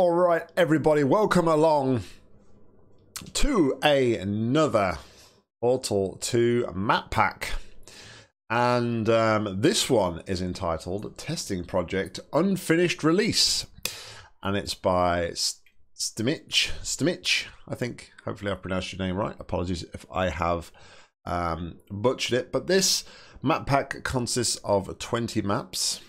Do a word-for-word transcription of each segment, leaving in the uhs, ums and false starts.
All right, everybody, welcome along to another Portal two map pack. And um, this one is entitled Testing Project Unfinished Release. And it's by Stimich, Stimich, I think. Hopefully I've pronounced your name right. Apologies if I have um, butchered it. But this map pack consists of twenty maps.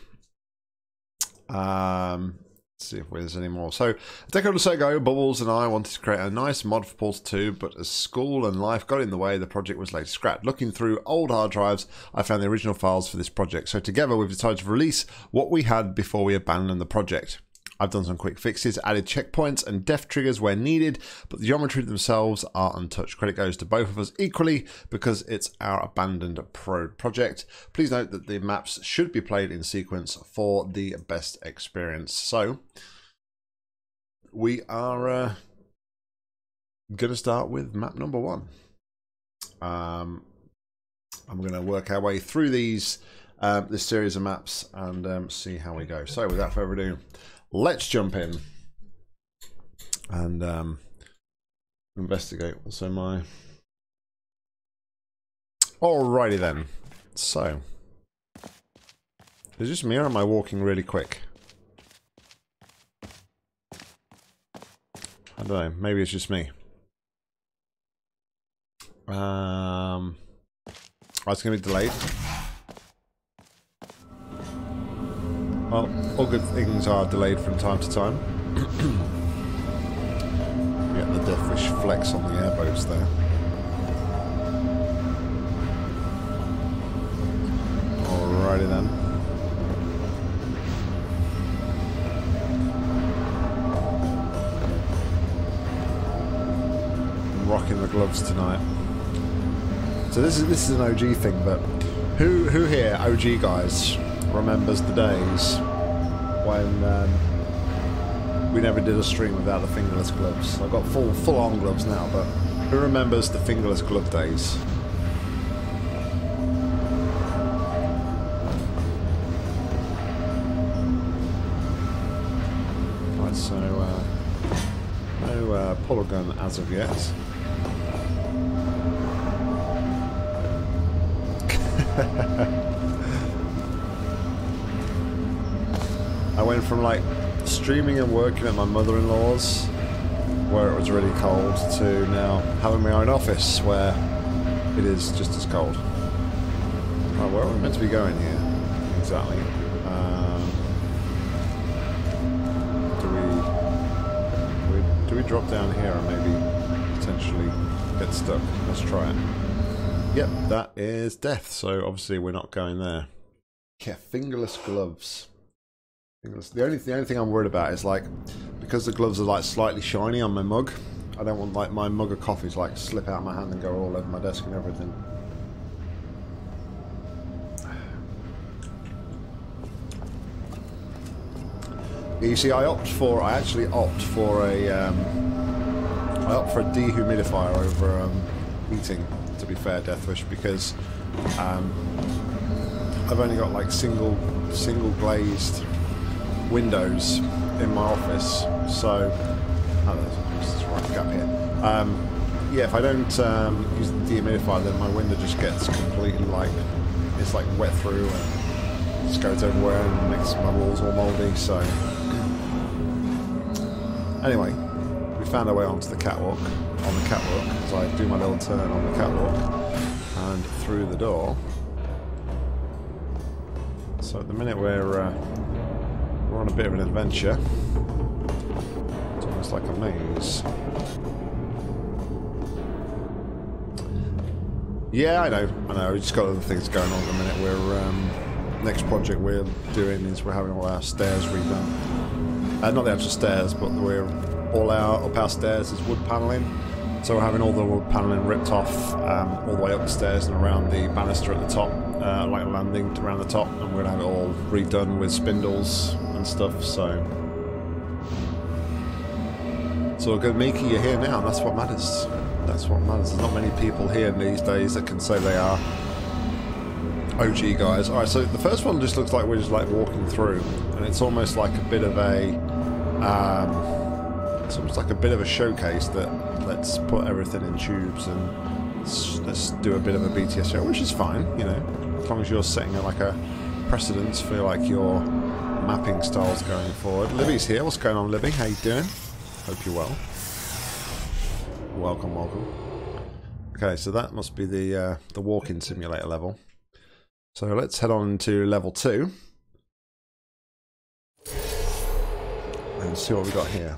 Um... See if there's any more. So, a decade or so ago, Bubbles and I wanted to create a nice mod for Portal two, but as school and life got in the way, the project was later scrapped. Looking through old hard drives, I found the original files for this project. So together, we've decided to release what we had before we abandoned the project. I've done some quick fixes, added checkpoints and def triggers where needed, but the geometry themselves are untouched. Credit goes to both of us equally because it's our abandoned pro project. Please note that the maps should be played in sequence for the best experience. So we are uh, going to start with map number one. Um, I'm going to work our way through these uh, this series of maps and um, see how we go. So without further ado, let's jump in and um, investigate. What's in my... Alrighty then. So, is this me or am I walking really quick? I don't know. Maybe it's just me. Um, oh, it's going to be delayed. Well, all good things are delayed from time to time. Yeah, the deathwish flex on the airboats there. Alrighty then. I'm rocking the gloves tonight. So this is this is an O G thing, but who who here, O G guys, remembers the days when um, we never did a stream without the fingerless gloves? I've got full full-on gloves now, but who remembers the fingerless glove days? Right, so uh, no uh, polygon as of yet. I went from like streaming and working at my mother-in-law's where it was really cold to now having my own office where it is just as cold. Right, where are we meant to be going here? Exactly. Um, do we, do we do we drop down here and maybe potentially get stuck? Let's try it. Yep, that is death, so obviously we're not going there. Yeah, fingerless gloves. The only, the only thing I'm worried about is, like, because the gloves are like slightly shiny on my mug, I don't want like my mug of coffee to like slip out of my hand and go all over my desk and everything. You see, I opt for, I actually opt for a, um, I opt for a dehumidifier over um, heating, to be fair, Deathwish, because um, I've only got like single, single glazed windows in my office, so oh, there's this right gap here. Um, yeah, if I don't um, use the dehumidifier, then my window just gets completely like it's like wet through and just goes everywhere and makes my walls all mouldy. So anyway, we found our way onto the catwalk. On the catwalk, because I do my little turn on the catwalk and through the door. So at the minute we're. Uh, We're on a bit of an adventure. It's almost like a maze. Yeah, I know, I know. We've just got other things going on at the minute. We're um, next project we're doing is we're having all our stairs redone. Uh, not the actual stairs, but we're all our up our stairs is wood panelling. So we're having all the wood panelling ripped off um, all the way up the stairs and around the banister at the top, uh, like landing around the top, and we're gonna have it all redone with spindles and stuff. So, so good, Miki, you're here now. That's what matters. That's what matters. There's not many people here these days that can say they are O G guys. All right, so the first one just looks like we're just like walking through, and it's almost like a bit of a. Um, It's almost like a bit of a showcase that let's put everything in tubes and let's do a bit of a B T S show, which is fine, you know, as long as you're setting like a precedence for like your mapping styles going forward. Libby's here. What's going on, Libby? How you doing? Hope you're well. Welcome, welcome. Okay, so that must be the uh, the walking simulator level. So let's head on to level two and see what we got here.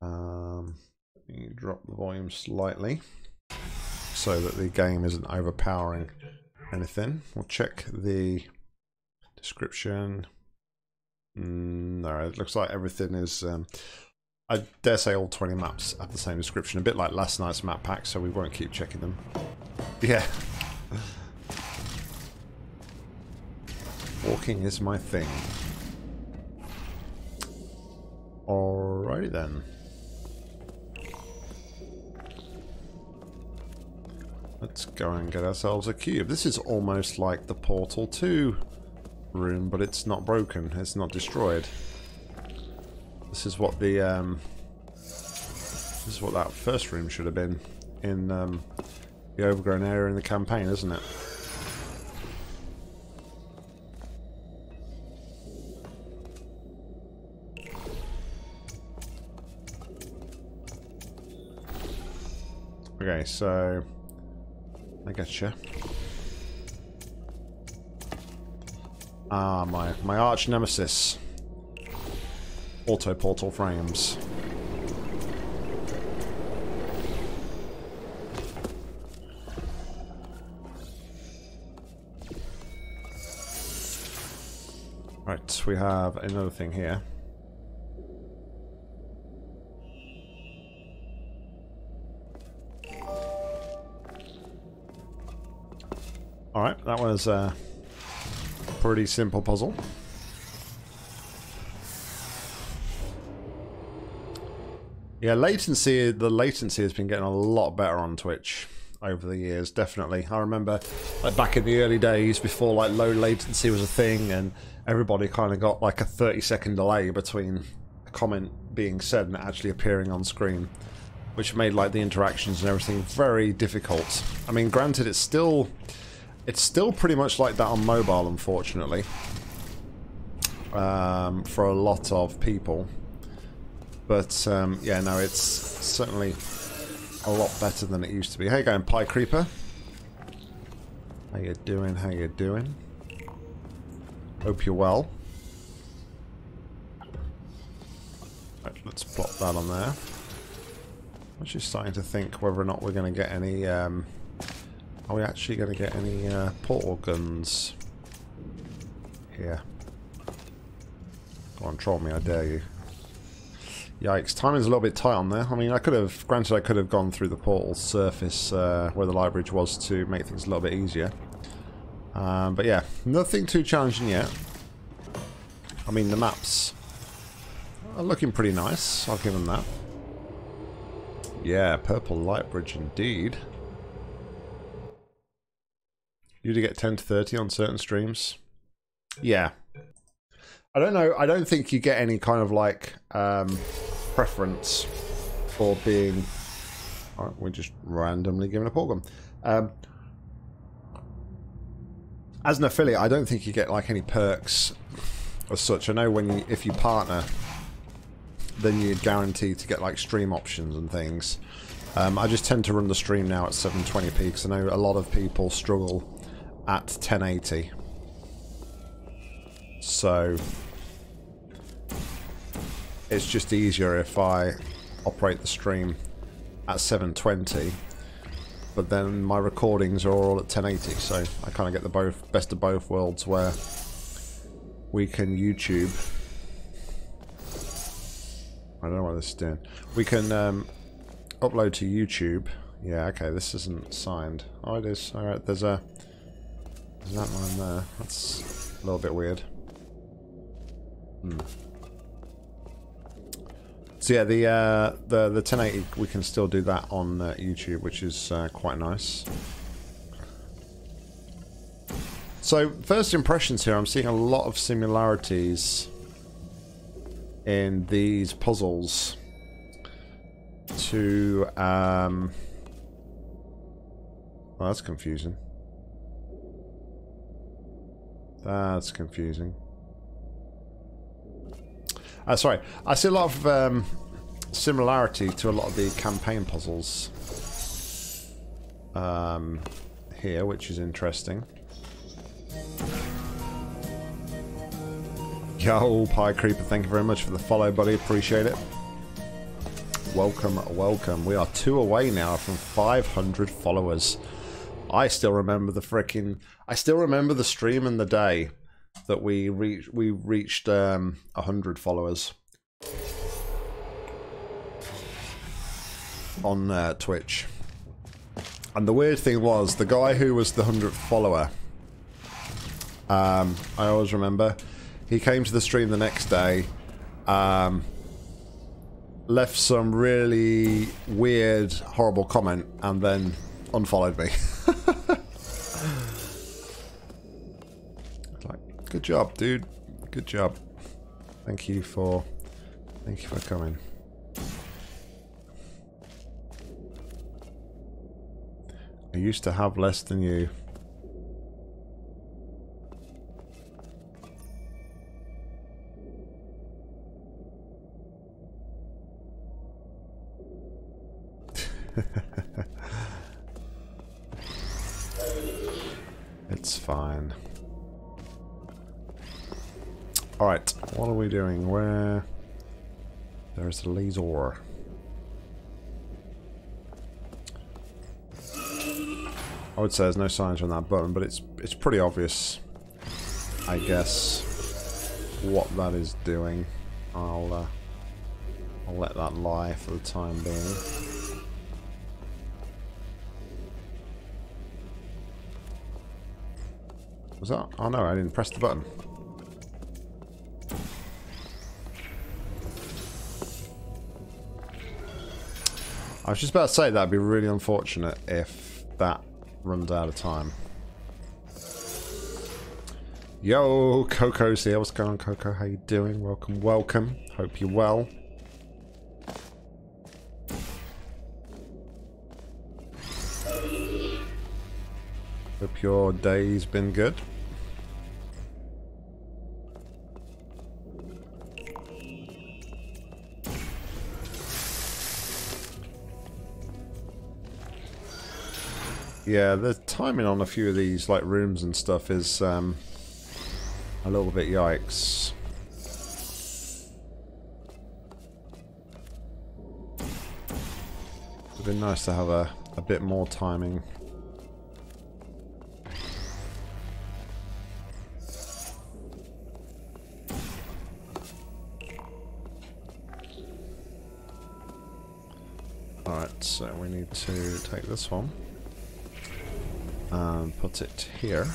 Um, you drop the volume slightly so that the game isn't overpowering anything. We'll check the description. Mm, no, it looks like everything is. Um, I dare say all twenty maps have the same description, a bit like last night's map pack, so we won't keep checking them. Yeah. Walking is my thing. Alrighty then. Let's go and get ourselves a cube. This is almost like the Portal two room, but it's not broken. It's not destroyed. This is what the um, this is what that first room should have been in um, the overgrown area in the campaign, isn't it? Okay, so I getcha. Ah, my my arch nemesis. Auto portal frames. Right, we have another thing here. All right, that was a pretty simple puzzle. Yeah, latency, the latency has been getting a lot better on Twitch over the years, definitely. I remember like back in the early days before like low latency was a thing and everybody kind of got like a thirty second delay between a comment being said and actually appearing on screen, which made like the interactions and everything very difficult. I mean, granted, it's still, it's still pretty much like that on mobile, unfortunately, um, for a lot of people. But, um, yeah, no, it's certainly a lot better than it used to be. How you going, Pie Creeper? How you doing? How you doing? Hope you're well. Right, let's plop that on there. I'm just starting to think whether or not we're going to get any... Um, are we actually going to get any uh, portal guns here? Go on, troll me, I dare you. Yikes, timing's a little bit tight on there. I mean, I could have, granted I could have gone through the portal surface uh, where the light bridge was to make things a little bit easier. Um, but yeah, nothing too challenging yet. I mean, the maps are looking pretty nice, I'll give them that. Yeah, purple light bridge indeed. You do get ten to thirty on certain streams. Yeah. I don't know, I don't think you get any kind of like um, preference for being... Alright, we're just randomly given a portal gun. Um, as an affiliate, I don't think you get like any perks as such. I know when you, if you partner, then you're guaranteed to get like stream options and things. Um, I just tend to run the stream now at seven twenty p because I know a lot of people struggle at ten eighty. So... it's just easier if I operate the stream at seven twenty, but then my recordings are all at ten eighty, so I kind of get the both best of both worlds where we can YouTube. I don't know what this is doing. We can um, upload to YouTube. Yeah, okay, this isn't signed. Oh, it is. All right, there's a there's that one there. That's a little bit weird. Hmm. So yeah, the uh, the the ten eighty we can still do that on uh, YouTube, which is uh, quite nice. So first impressions here, I'm seeing a lot of similarities in these puzzles to... Um... Well, that's confusing. That's confusing. Uh, sorry, I see a lot of um, similarity to a lot of the campaign puzzles um, here, which is interesting. Yo, Pie Creeper, thank you very much for the follow, buddy. Appreciate it. Welcome, welcome. We are two away now from five hundred followers. I still remember the freaking... I still remember the stream and the day that we reached we reached um, one hundred followers on uh, Twitch. And the weird thing was, the guy who was the hundredth follower, um, I always remember, he came to the stream the next day, um, left some really weird, horrible comment, and then unfollowed me. Like, good job, dude. Good job. Thank you for, thank you for coming. I used to have less than you. It's fine. Alright, what are we doing? Where... There's the laser. I would say there's no signs on that button, but it's it's pretty obvious, I guess, what that is doing. I'll, uh, I'll let that lie for the time being. Was that? Oh no, I didn't press the button. I was just about to say that'd be really unfortunate if that runs out of time. Yo, Coco's here. What's going on, Coco? How you doing? Welcome, welcome. Hope you're well. Hope your day's been good. Yeah, the timing on a few of these, like, rooms and stuff is um, a little bit yikes. It'd been nice to have a, a bit more timing. Alright, so we need to take this one and put it here.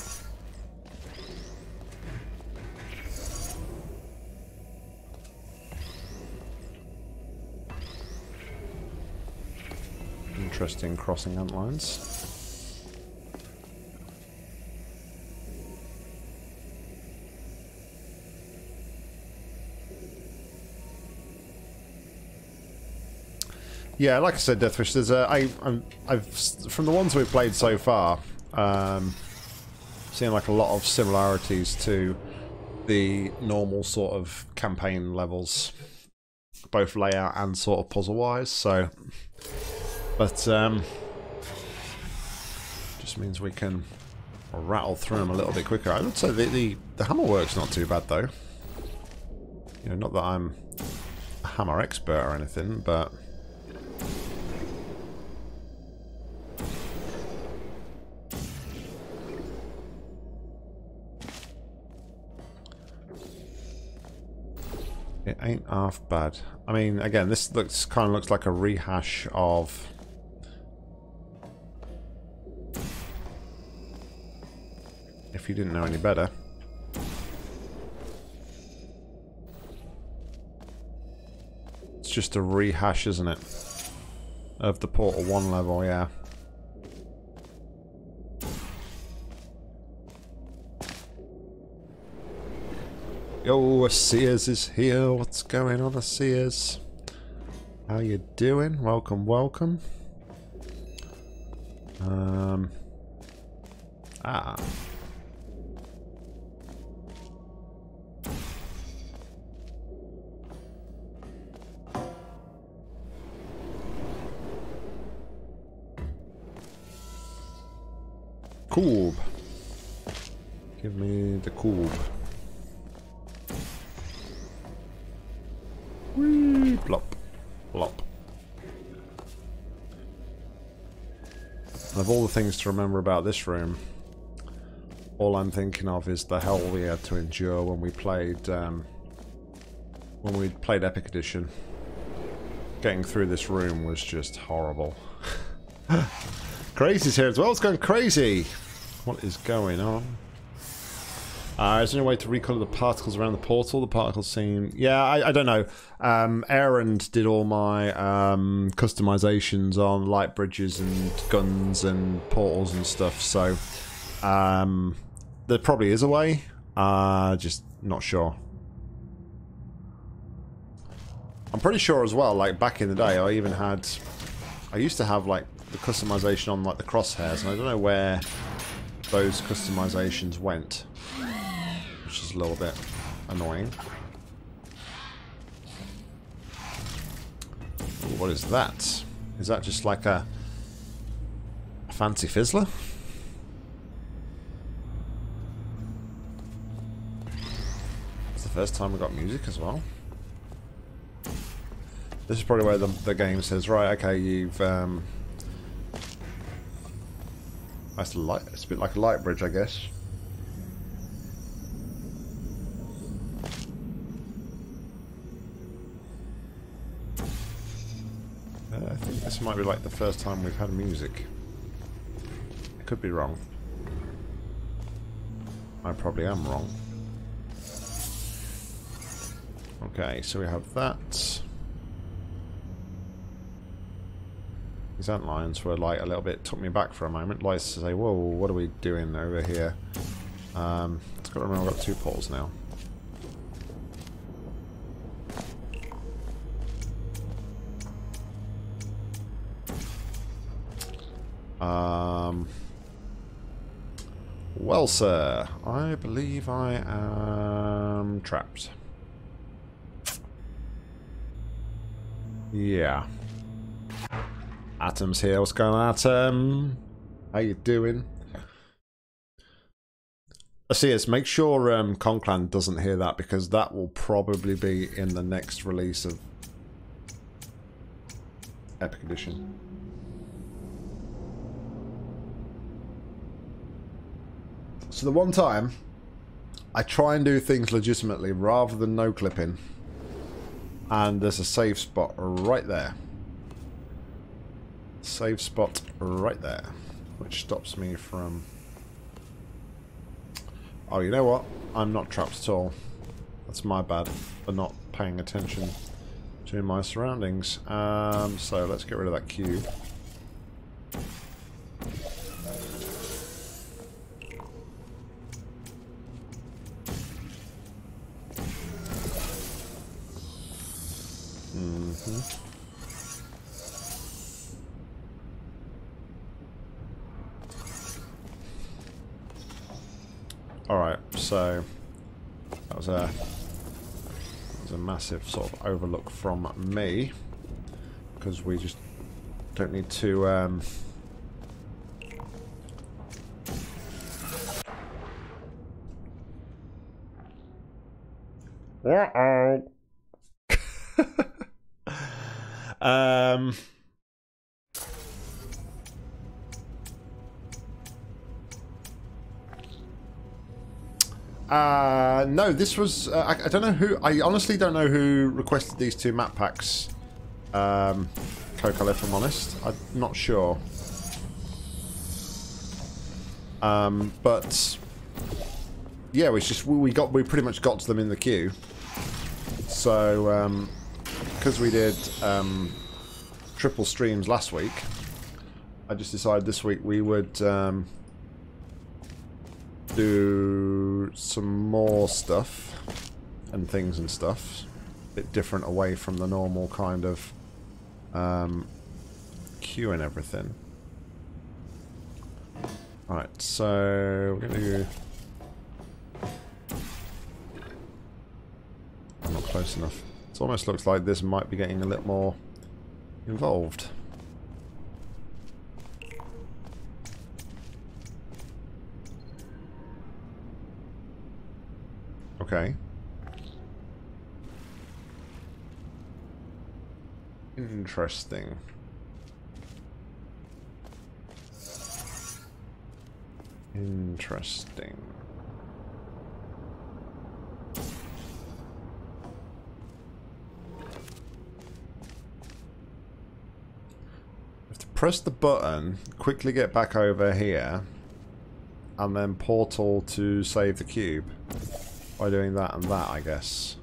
Interesting crossing ant lines. Yeah, like I said, Deathwish, there's a I, I'm, I've from the ones we've played so far. Um, seem like a lot of similarities to the normal sort of campaign levels, both layout and sort of puzzle wise, so but um, just means we can rattle through them a little bit quicker. I would say the, the, the hammer work's not too bad though. You know, not that I'm a hammer expert or anything, but it ain't half bad. I mean, again, this looks kind of looks like a rehash of if you didn't know any better. It's just a rehash, isn't it? Of the Portal one level, yeah. Yo, a Sears is here. What's going on, a Sears? How you doing? Welcome, welcome. Um. Ah. Cool. Give me the cool. Whee, plop, plop. Of all the things to remember about this room, all I'm thinking of is the hell we had to endure when we played um, when we played Epic Edition. Getting through this room was just horrible. Crazy's here as well. It's going crazy. What is going on? Uh, is there any way to recolor the particles around the portal? The particles seem... Yeah, I, I don't know. Um, Erend did all my um, customizations on light bridges and guns and portals and stuff, so um, there probably is a way. Uh, just not sure. I'm pretty sure as well, like, back in the day, I even had... I used to have, like, the customization on, like, the crosshairs, and I don't know where those customizations went. Which is a little bit annoying. Ooh, what is that? Is that just like a, a fancy fizzler? It's the first time we got music as well. This is probably where the, the game says, right, okay, you've... Um, that's light, it's a bit like a light bridge, I guess. I think this might be like the first time we've had music. I could be wrong. I probably am wrong. Okay, so we have that. These ant lines were like a little bit, took me back for a moment. Like to say, whoa, what are we doing over here? Um, it's got to remember I've got two poles now. Um, well, sir, I believe I am trapped. Yeah. Atom's here. What's going on, Atom? How you doing? I see us. Make sure um, Conklin doesn't hear that, because that will probably be in the next release of Epic Edition. So the one time I try and do things legitimately rather than no clipping, and there's a save spot right there. Save spot right there, which stops me from... Oh, you know what? I'm not trapped at all. That's my bad for not paying attention to my surroundings. Um, so let's get rid of that cube. Alright, so that was, a, that was a massive sort of overlook from me, because we just don't need to um, yeah. Um, uh, no, this was, uh, I, I don't know who, I honestly don't know who requested these two map packs, um, Coco, if I'm honest, I'm not sure, um, but, yeah, we just, we got, we pretty much got to them in the queue, so, um, because we did um, triple streams last week, I just decided this week we would um, do some more stuff and things and stuff. A bit different away from the normal kind of Um, queue and everything. Alright, so we're going to... I'm not close enough. It almost looks like this might be getting a little more involved. Okay. Interesting. Interesting. Have to press the button, quickly get back over here, and then portal to save the cube. By doing that and that, I guess.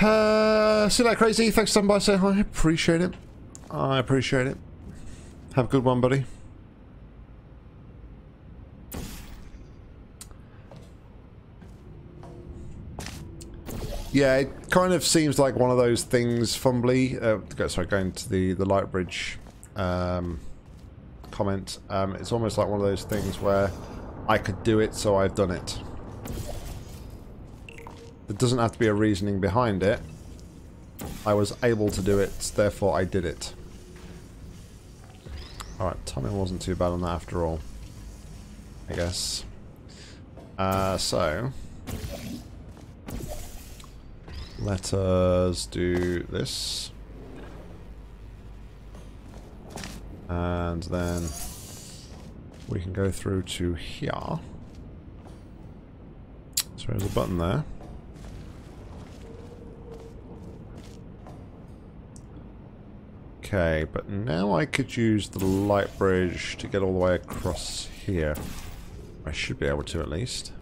Uh, see that crazy? Thanks for stopping by. Say hi. Appreciate it. I appreciate it. Have a good one, buddy. Yeah, it kind of seems like one of those things, fumbly. Uh, sorry, going to the, the Lightbridge um, comment. Um, it's almost like one of those things where I could do it, so I've done it. There doesn't have to be a reasoning behind it. I was able to do it, therefore I did it. Alright, timing wasn't too bad on that after all, I guess. Uh, so, let us do this. And then we can go through to here. So there's a button there. Okay, but now I could use the light bridge to get all the way across here. I should be able to, at least.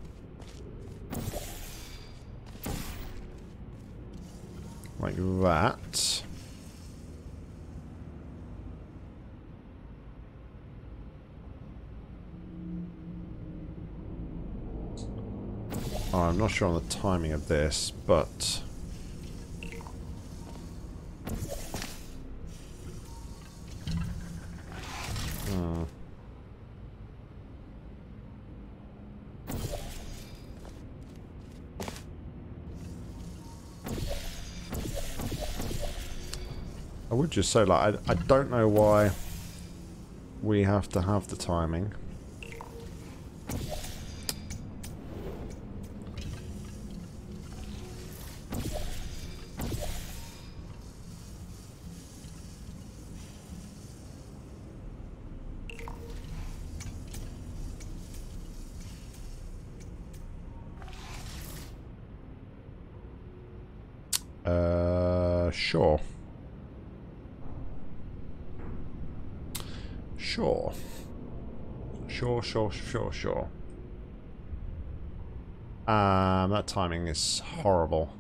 Like that. Oh, I'm not sure on the timing of this, but... Hmm. I would just say, like, I, I don't know why we have to have the timing. Sure. Sure. Sure, sure, sure, sure. Um, that timing is horrible.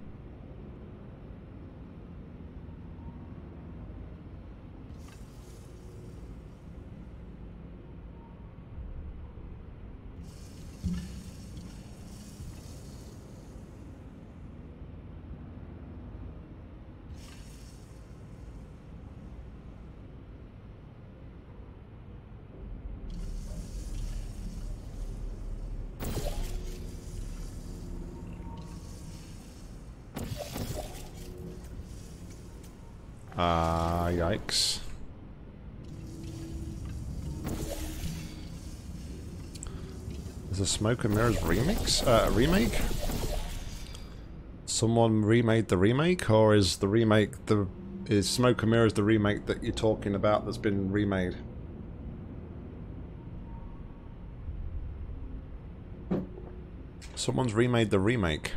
Ah, uh, yikes. Is a Smoke and Mirrors remix? Uh, remake? Someone remade the remake, or is the remake the... Is Smoke and Mirrors the remake that you're talking about that's been remade? Someone's remade the remake.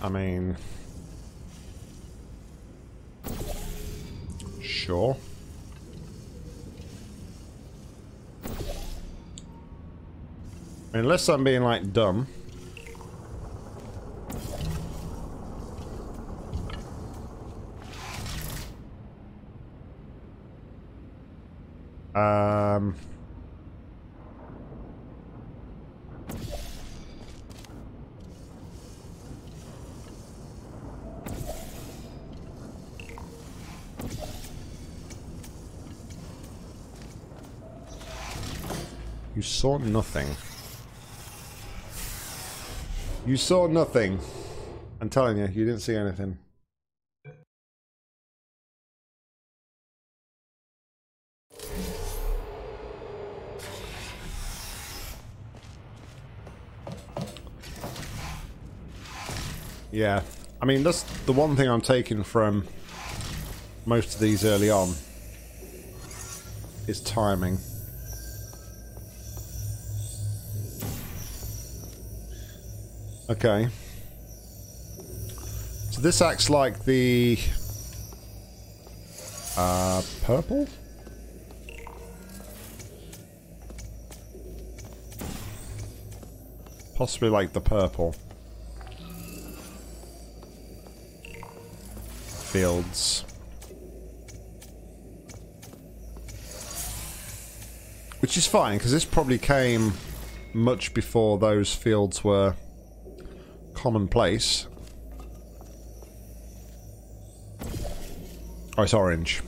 I mean, sure. Unless I'm being, like, dumb, Um... You saw nothing. You saw nothing. I'm telling you, you didn't see anything. Yeah, I mean, that's the one thing I'm taking from most of these early on is timing. Okay. So this acts like the uh, purple? Possibly like the purple. Fields. Which is fine, because this probably came much before those fields were commonplace. Oh, it's orange.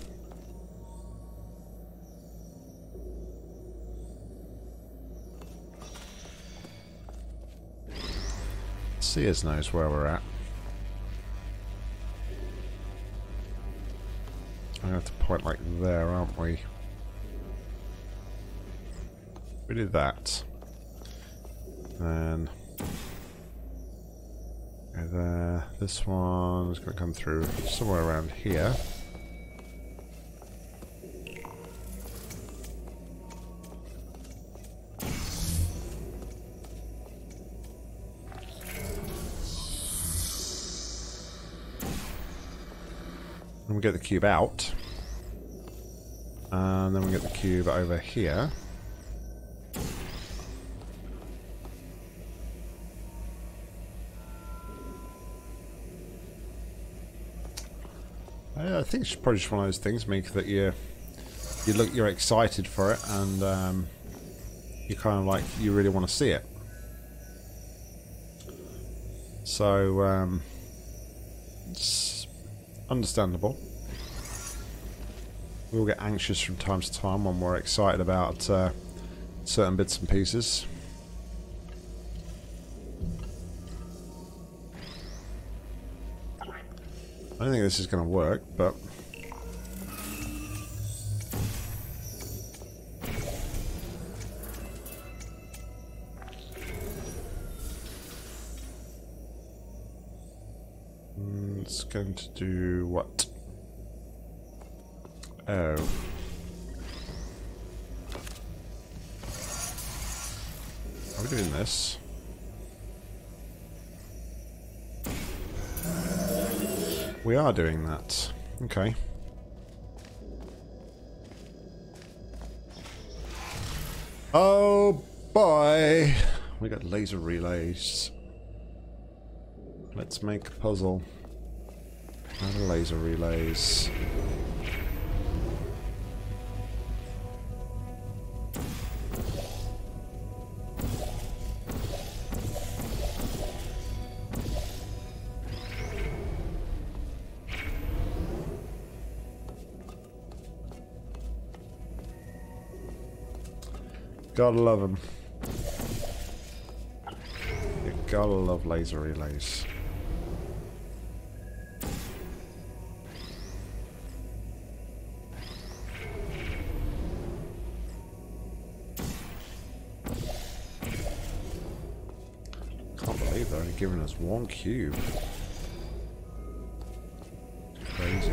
Sears knows where we're at. I have to point like there, aren't we? We did that. And there. This one is going to come through somewhere around here. And we get the cube out. And then we get the cube over here. I think it's probably just one of those things, Meek, that you you look, you're excited for it, and um, you kind of like you really want to see it. So um, it's understandable. We all get anxious from time to time when we're excited about uh, certain bits and pieces. I don't think this is going to work, but mm, it's going to do what? Oh. Are we doing this? We are doing that. Okay. Oh boy! We got laser relays. Let's make a puzzle out of laser relays. Gotta love them. You gotta love laser relays. Can't believe they're only giving us one cube. Crazy.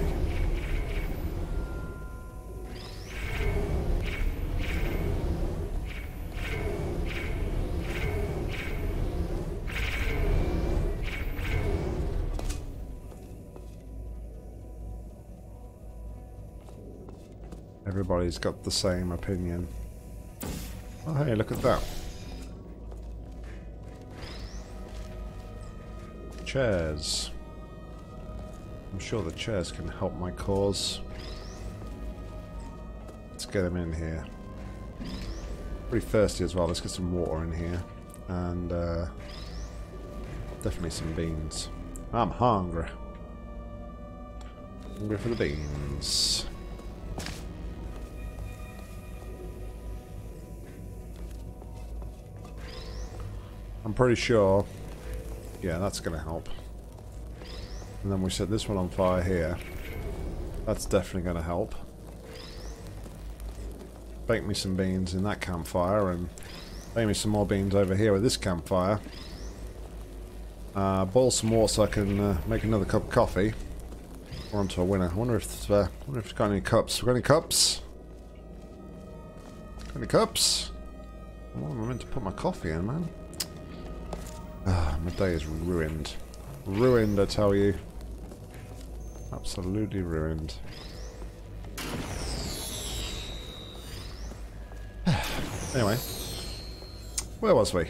Everybody's got the same opinion. Oh, hey, look at that. Chairs. I'm sure the chairs can help my cause. Let's get them in here. Pretty thirsty as well. Let's get some water in here. And uh, definitely some beans. I'm hungry. Hungry for the beans. I'm pretty sure. Yeah, that's going to help. And then we set this one on fire here. That's definitely going to help. Bake me some beans in that campfire, and bake me some more beans over here with this campfire. Uh, boil some more so I can uh, make another cup of coffee. We're on to a winner. I wonder if uh, wonder if it's got any cups. We got any cups? Got any cups? What am I meant to put my coffee in, man? Ah, my day is ruined. Ruined, I tell you. Absolutely ruined. Anyway, where was we?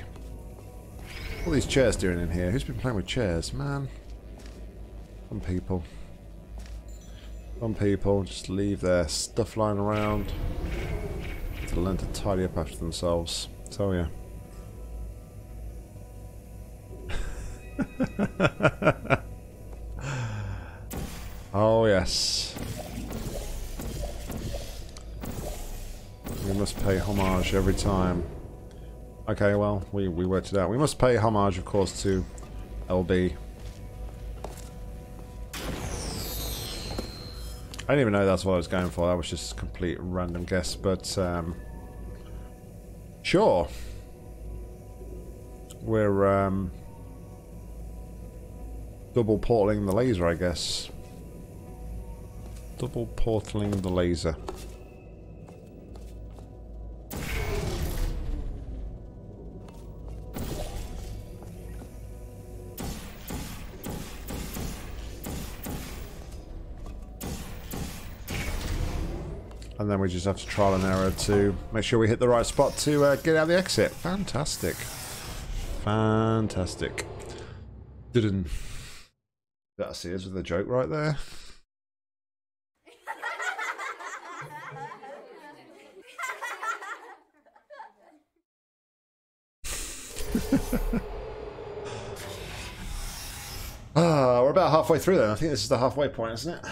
What are these chairs doing in here? Who's been playing with chairs? Man. Some people. Some people just leave their stuff lying around to learn to tidy up after themselves. I tell you. Oh, yes. We must pay homage every time. Okay, well, we, we worked it out. We must pay homage, of course, to L B. I didn't even know that's what I was going for. That was just a complete random guess, but um, sure. We're um, double portaling the laser, I guess. Double portaling the laser. And then we just have to trial and error to make sure we hit the right spot to uh, get out the exit. Fantastic. Fantastic. Didn't. Did I see us with a joke right there? Ah, we're about halfway through then. I think this is the halfway point, isn't it?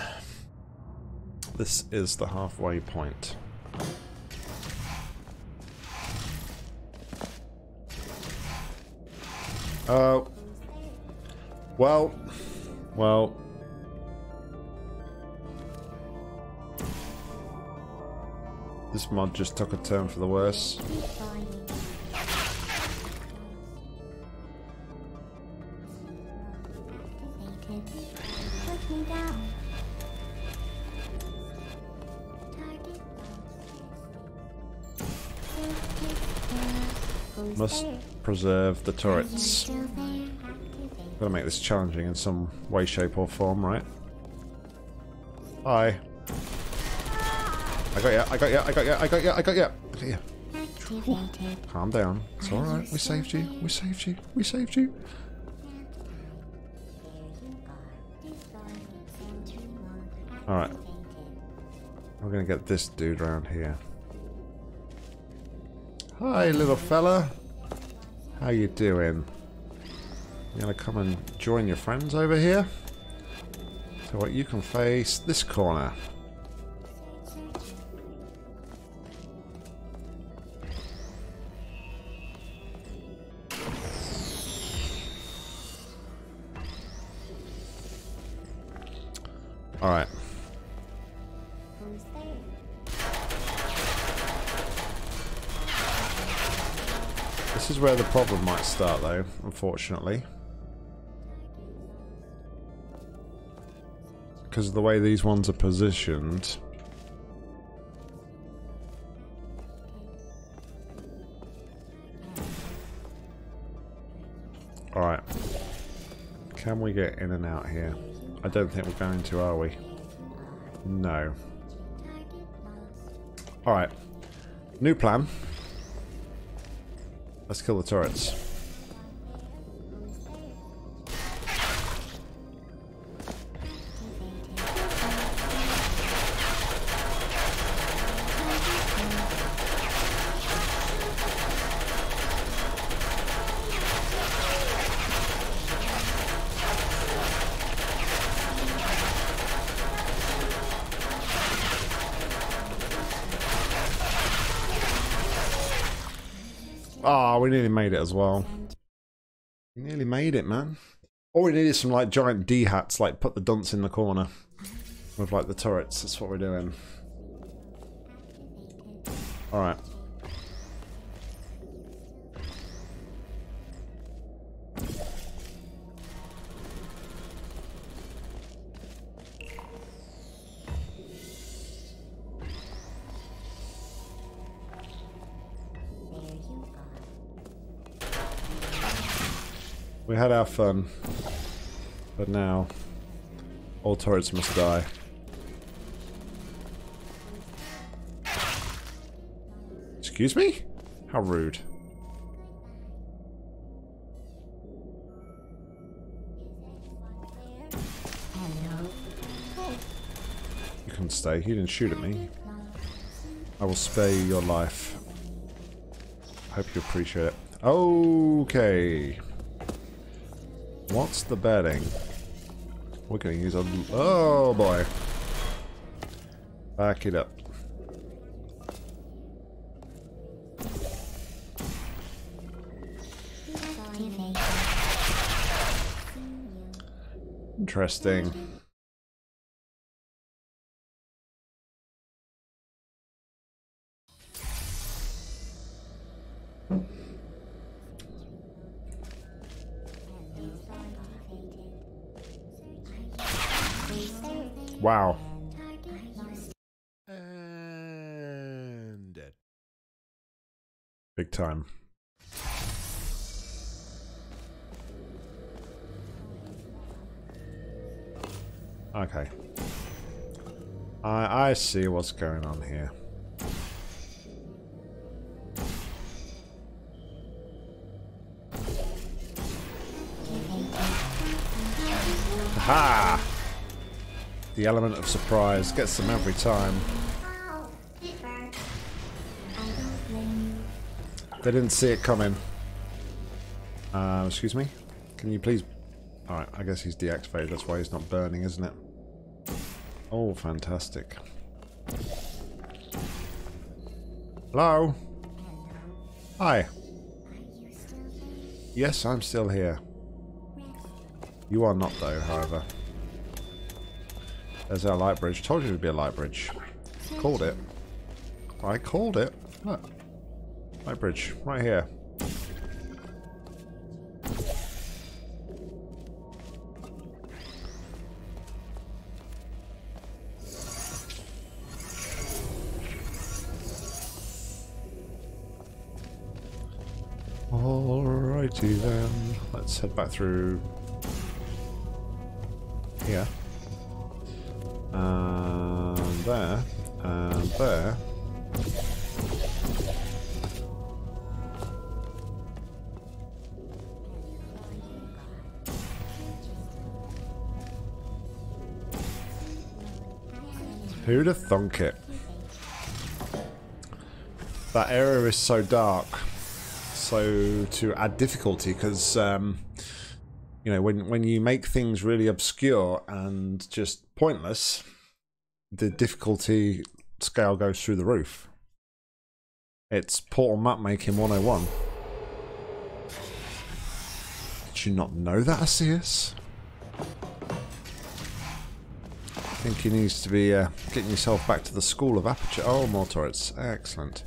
This is the halfway point. Oh. Well. Well. This mod just took a turn for the worse. Must preserve the turrets. Gotta make this challenging in some way, shape, or form, right? Hi. I got ya, I got ya, I got ya, I got ya, I got ya, I got ya. Calm down. It's alright, we saved you, we saved you, we saved you. Alright. We're gonna get this dude around here. Hi, little fella. How you doing? You gonna come and join your friends over here? So what, you can face this corner. All right. This is where the problem might start, though, unfortunately. Because of the way these ones are positioned. Alright. Can we get in and out here? I don't think we're going to, are we? No. Alright. New plan. Let's kill the turrets. Oh, we nearly made it as well. We nearly made it, man. All we need is some like giant D-hats, like put the dunce in the corner with like the turrets. That's what we're doing. All right. We had our fun, but now all turrets must die. Excuse me? How rude. You can stay. You didn't shoot at me. I will spare you your life. Hope you appreciate it. Okay. What's the betting? We're gonna use a... Oh boy. Back it up. Interesting. Wow. And dead. Big time. Okay. I I see what's going on here. Ha! The element of surprise gets them every time. They didn't see it coming. Uh, excuse me? Can you please... Alright, I guess he's deactivated. That's why he's not burning, isn't it? Oh, fantastic. Hello? Hi. Yes, I'm still here. You are not, though, however. There's our light bridge. Told you it would be a light bridge. Called it. I called it. Look. Light bridge. Right here. Alrighty then. Let's head back through here. And um, there, and uh, there. Who'd have thunk it? That area is so dark, so to add difficulty, because um, you know, when when you make things really obscure and just pointless, the difficulty scale goes through the roof. It's Portal Map Making one oh one. Did you not know that, Asius? I think he needs to be uh, getting yourself back to the school of aperture. Oh, more turrets. Excellent.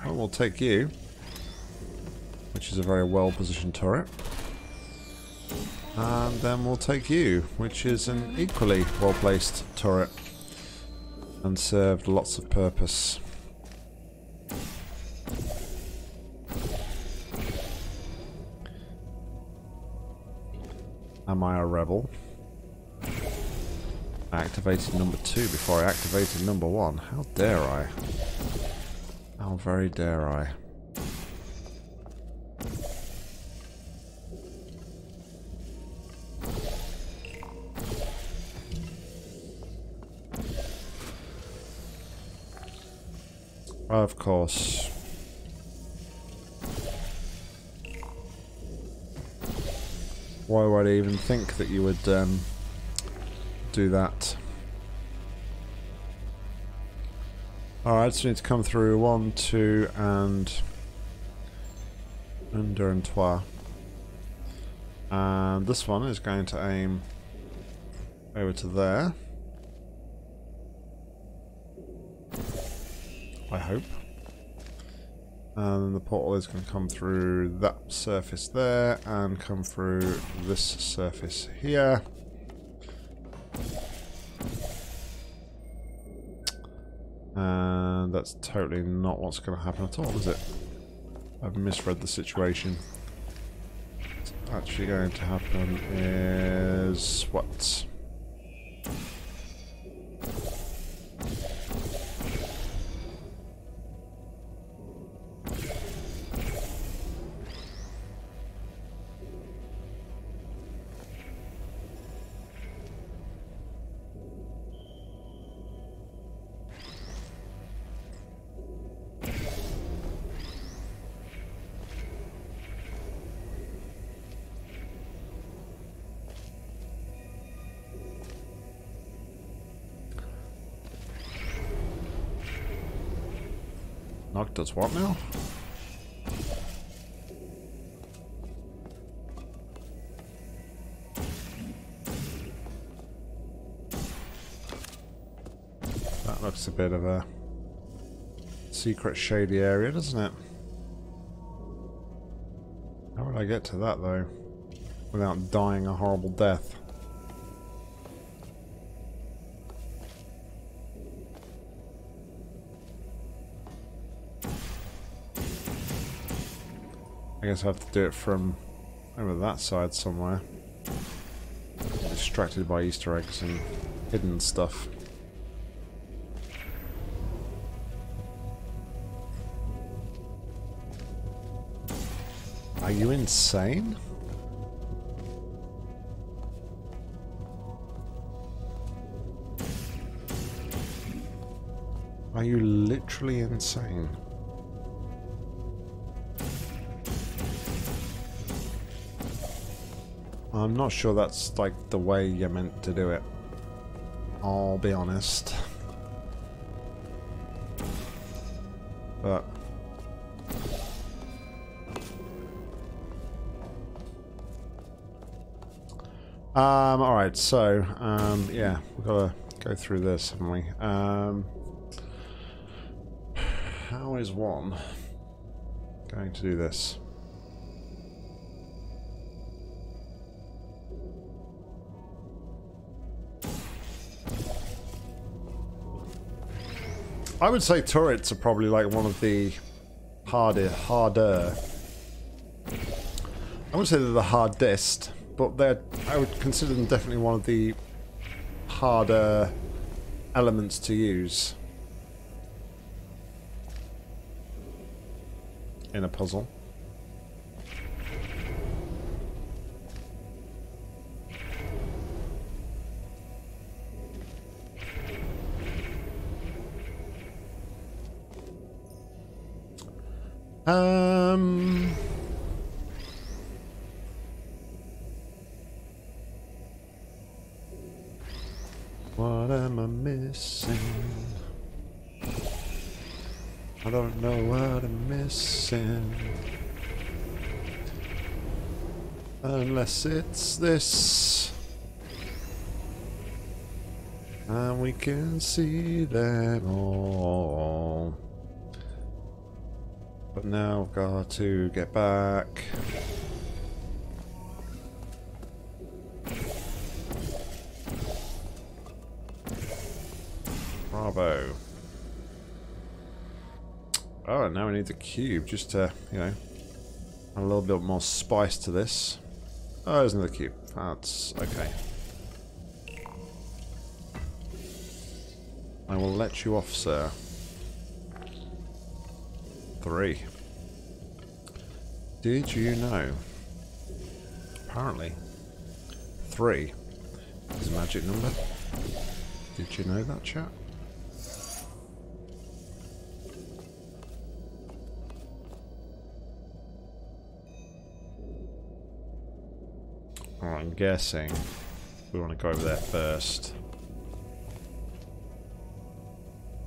I will take you, which is a very well-positioned turret. And then we'll take you, which is an equally well-placed turret and served lots of purpose. Am I a rebel? I activated number two before I activated number one. How dare I? How very dare I? Of course. Why would I even think that you would um, do that? Alright, so we need to come through one, two, and un, deux, and trois. And this one is going to aim over to there. I hope. And the portal is going to come through that surface there and come through this surface here. And that's totally not what's going to happen at all, is it? I've misread the situation. What's actually going to happen is what? Knock does what now? That looks a bit of a secret shady area, doesn't it? How would I get to that though? Without dying a horrible death? I guess I have to do it from over that side somewhere. Distracted by Easter eggs and hidden stuff. Are you insane? Are you literally insane? I'm not sure that's like the way you're meant to do it. I'll be honest. But um, alright, so um, yeah, we've gotta go through this, haven't we? Um, how is one going to do this? I would say turrets are probably like one of the harder, harder. I would say they're the hardest, but they're, I would consider them definitely one of the harder elements to use in a puzzle. Um, what am I missing? I don't know what I'm missing. Unless it's this. And we can see them all. But now I've got to get back. Bravo. Oh, now we need the cube just to, you know, add a little bit more spice to this. Oh, there's another cube. That's okay. I will let you off, sir. Three. Did you know? Apparently, three is a magic number. Did you know that, chat? Oh, I'm guessing we want to go over there first.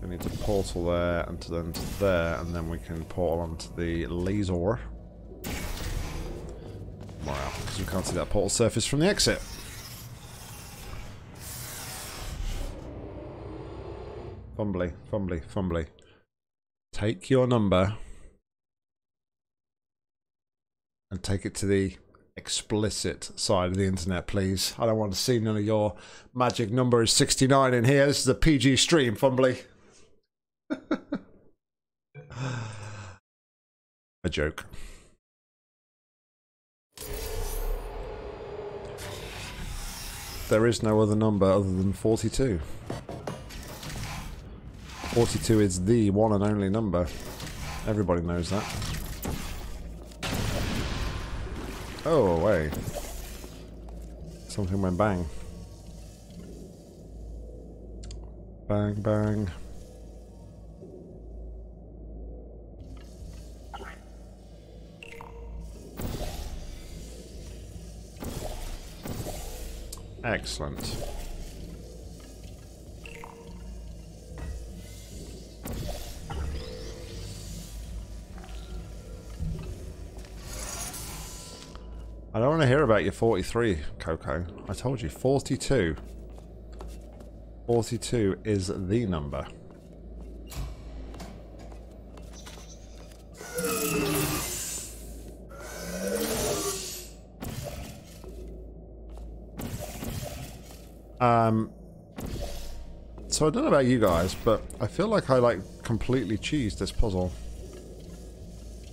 We need to portal there and to then to there, and then we can portal onto the laser. Wow, because we can't see that portal surface from the exit. Fumbly, fumbly, fumbly. Take your number and take it to the explicit side of the internet, please. I don't want to see none of your magic number is sixty-nine in here. This is a P G stream, fumbly. A joke. There is no other number other than forty-two. forty-two is the one and only number. Everybody knows that. Oh, wait. Something went bang. Bang, bang. Excellent. I don't want to hear about your forty-three, Coco. I told you, forty-two. forty-two is the number. Um, so I don't know about you guys, but I feel like I like completely cheesed this puzzle.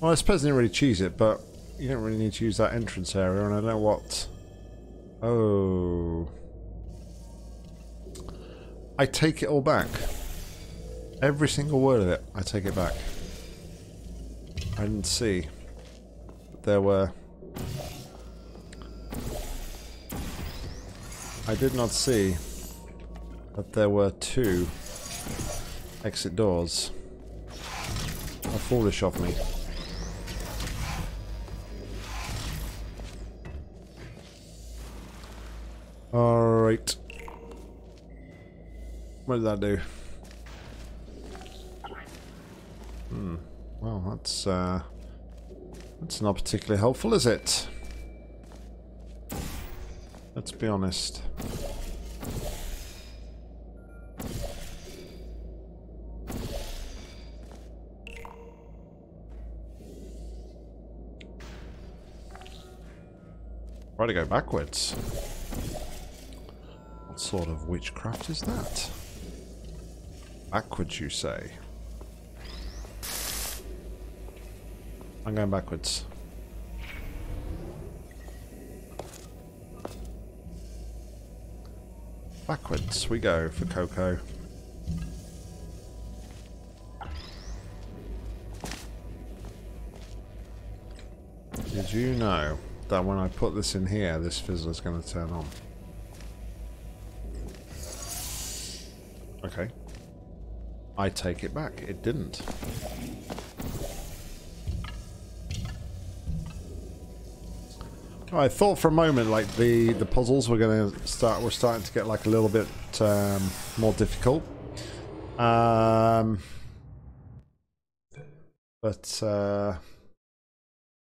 Well, I suppose I didn't really cheese it, but you don't really need to use that entrance area, and I don't know what... Oh... I take it all back. Every single word of it, I take it back. I didn't see that there were... I did not see that there were two exit doors. How foolish of me. Alright. What did that do? Hmm. Well, that's, uh... that's not particularly helpful, is it? Let's be honest. Try to go backwards. What sort of witchcraft is that? Backwards, you say? I'm going backwards. Backwards we go for Coco. Did you know that when I put this in here, this fizzler's going to turn on? Okay. I take it back. It didn't. I thought for a moment like the the puzzles were going to start. We're starting to get like a little bit um, more difficult. Um, but uh,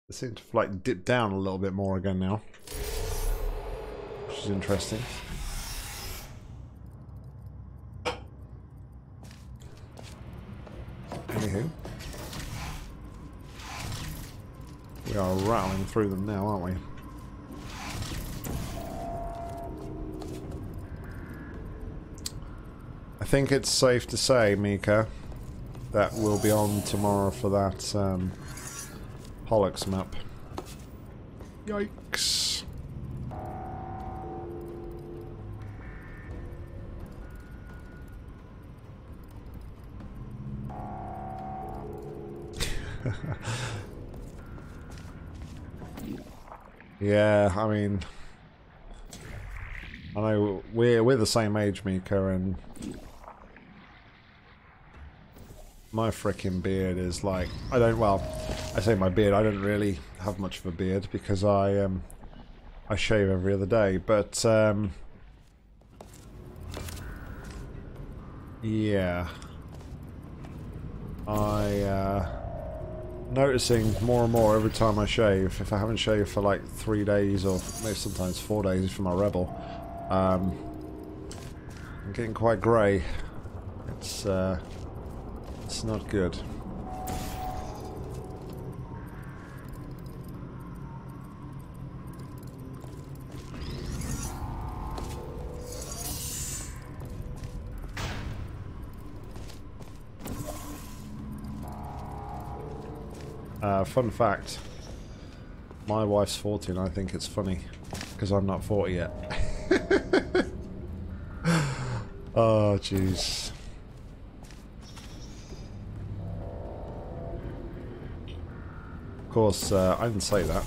they seem to like dip down a little bit more again now, which is interesting. Anywho, we are rattling through them now, aren't we? I think it's safe to say, Mika, that we'll be on tomorrow for that um, Holux map. Yikes! Yeah, I mean, I know we're we're the same age, Mika, and my freaking beard is like, I don't, well, I say my beard, I don't really have much of a beard because I um I shave every other day, but um yeah, I, uh... noticing more and more every time I shave. If I haven't shaved for like three days or maybe sometimes four days for my rebel, um, I'm getting quite grey. It's uh, it's not good. Uh, fun fact, my wife's forty and I think it's funny, because I'm not forty yet. Oh, jeez. Of course, uh, I didn't say that.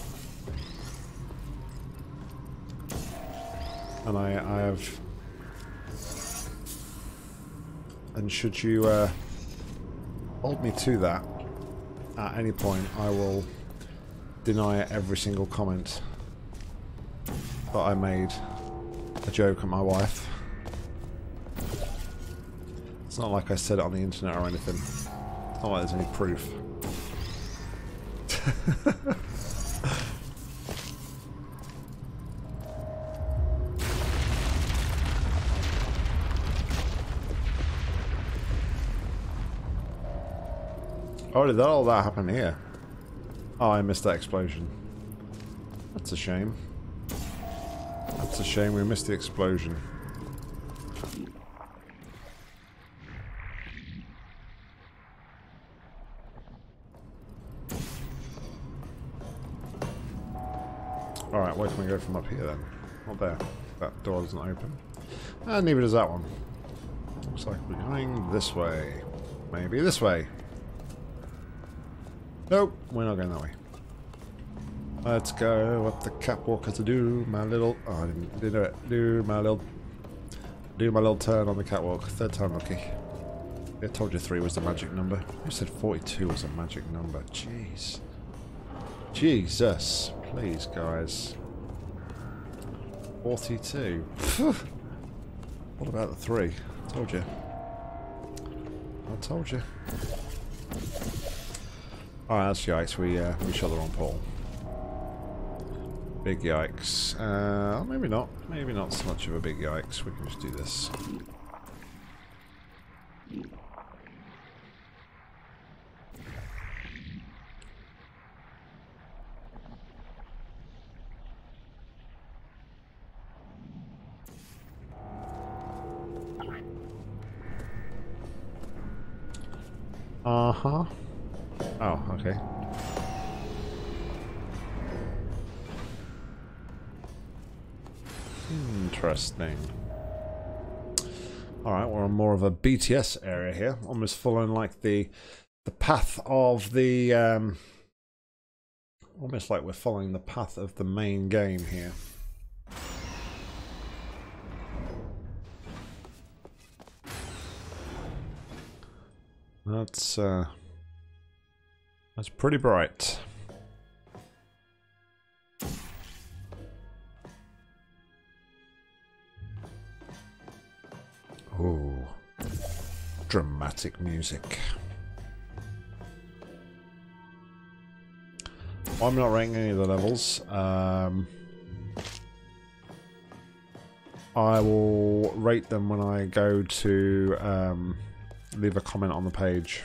And I, I have... And should you uh, hold me to that, at any point, I will deny every single comment that I made a joke at my wife. It's not like I said it on the internet or anything. It's not like there's any proof. Oh, did that, all that happen here? Oh, I missed that explosion. That's a shame. That's a shame we missed the explosion. Alright, where can we go from up here then? Not there. That door doesn't open. And neither does that one. Looks like we're going this way. Maybe this way. Nope, we're not going that way. Let's go up the catwalk as I do my little... Oh, I didn't, didn't do it. Do my little... Do my little turn on the catwalk. Third time lucky. I told you three was the magic number. I said forty-two was a magic number. Jeez. Jesus. Please, guys. forty-two. What about the three? I told you. I told you. Alright, that's yikes. We, uh, we shot the wrong pole. Big yikes. Uh, maybe not. Maybe not so much of a big yikes. We can just do this. Uh-huh. Oh, okay. Interesting. Alright, we're on more of a B T S area here. Almost following like the the path of the um almost like we're following the path of the main game here. That's uh That's pretty bright. Oh, dramatic music. I'm not ranking any of the levels. Um, I will rate them when I go to um, leave a comment on the page.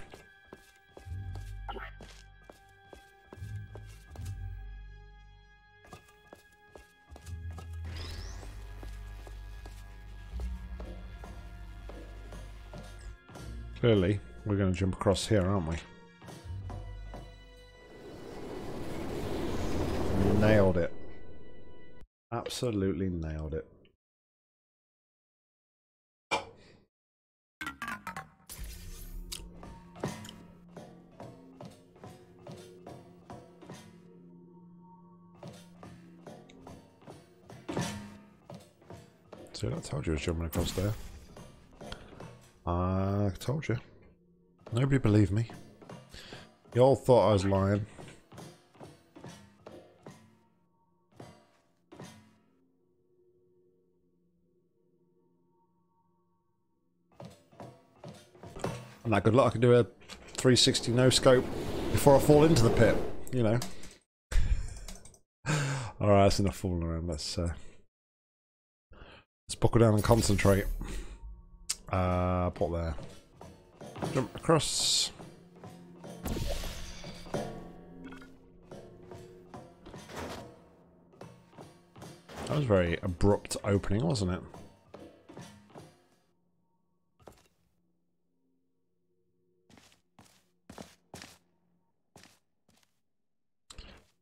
Clearly, we're going to jump across here, aren't we? Nailed it. Absolutely nailed it. See, I told you I was jumping across there. I told you. Nobody believed me. You all thought I was lying. And that good luck. I can do a three sixty no scope before I fall into the pit, you know. All right, that's enough fooling around. Let's uh, let's buckle down and concentrate. Uh, put there. Jump across. That was a very abrupt opening, wasn't it?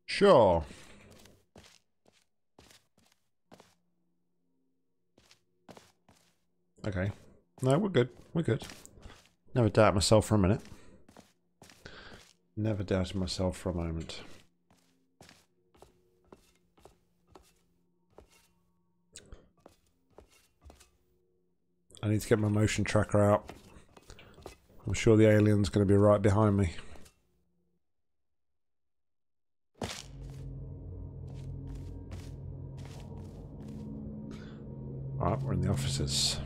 Sure. Okay. No, we're good. We're good. Never doubt myself for a minute. Never doubted myself for a moment. I need to get my motion tracker out. I'm sure the alien's going to be right behind me. Alright, we're in the offices.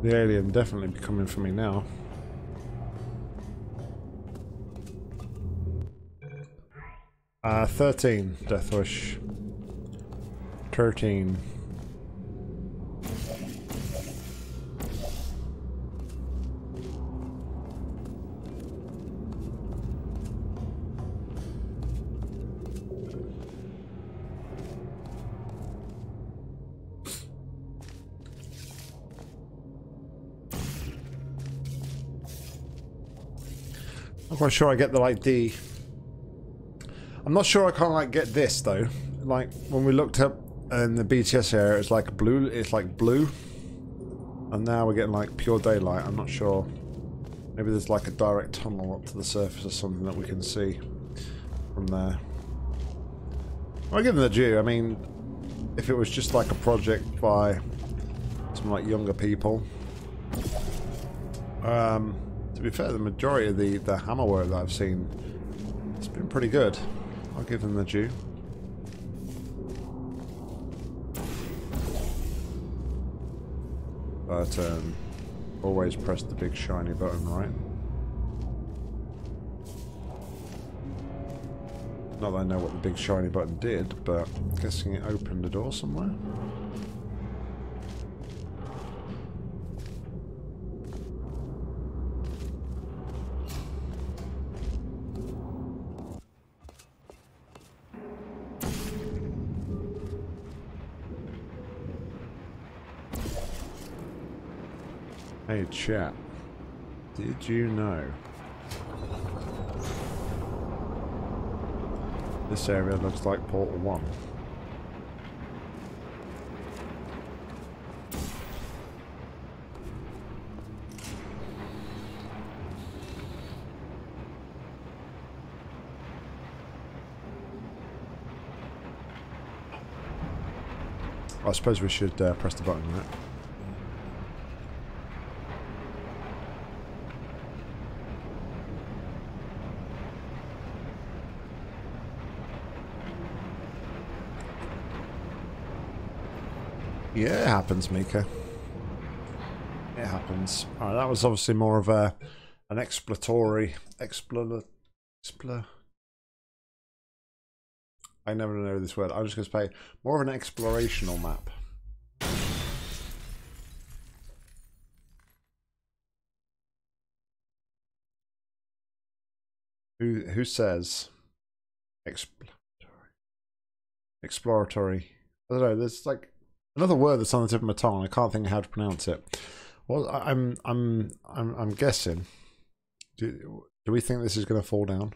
The alien definitely be coming for me now. Uh, thirteen, Death Wish. Thirteen. I'm quite sure I get the like the. I'm not sure I can't like get this though. Like when we looked up in the B T S area, it's like blue. It's like blue, and now we're getting like pure daylight. I'm not sure. Maybe there's like a direct tunnel up to the surface or something that we can see from there. Well, I give them the due. I mean, if it was just like a project by some like younger people. Um. To be fair, the majority of the, the hammer work that I've seen, it's been pretty good. I'll give them the due. But, um, always press the big shiny button, right? Not that I know what the big shiny button did, but I'm guessing it opened a door somewhere. Hey chat, did you know this area looks like Portal one? I suppose we should uh, press the button, right? Yeah, it happens, Mika. It happens. All right, that was obviously more of a an exploratory explor explor. I never know this word. I'm just going to say more of an explorational map. Who who says exploratory? Exploratory. I don't know. There's like. Another word that's on the tip of my tongue. I can't think of how to pronounce it. Well, I'm, I'm, I'm, I'm guessing. Do, do we think this is going to fall down?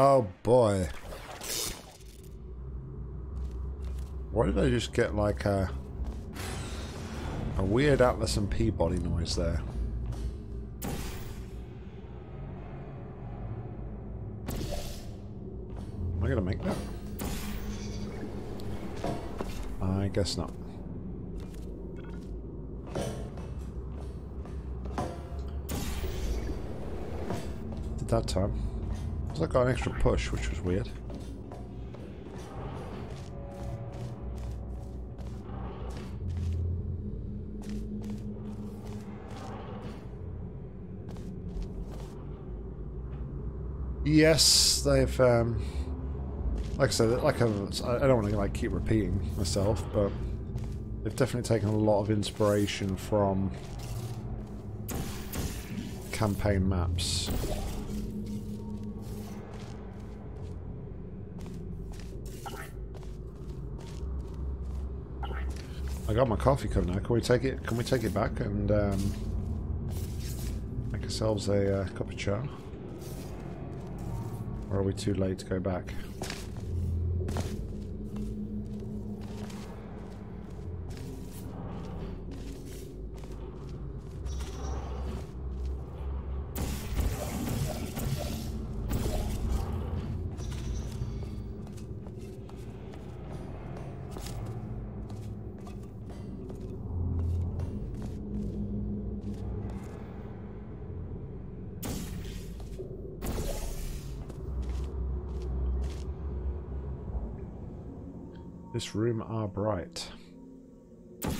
Oh boy. Why did I just get like a a weird Atlas and Peabody noise there? Am I gonna make that? I guess not. Did that time. So I got an extra push, which was weird. Yes, they've, um, like I said, like I've, I don't want to like keep repeating myself, but they've definitely taken a lot of inspiration from campaign maps. I got my coffee cup now. Can we take it? Can we take it back and um, make ourselves a uh, cup of chai? Or are we too late to go back? This room are bright. But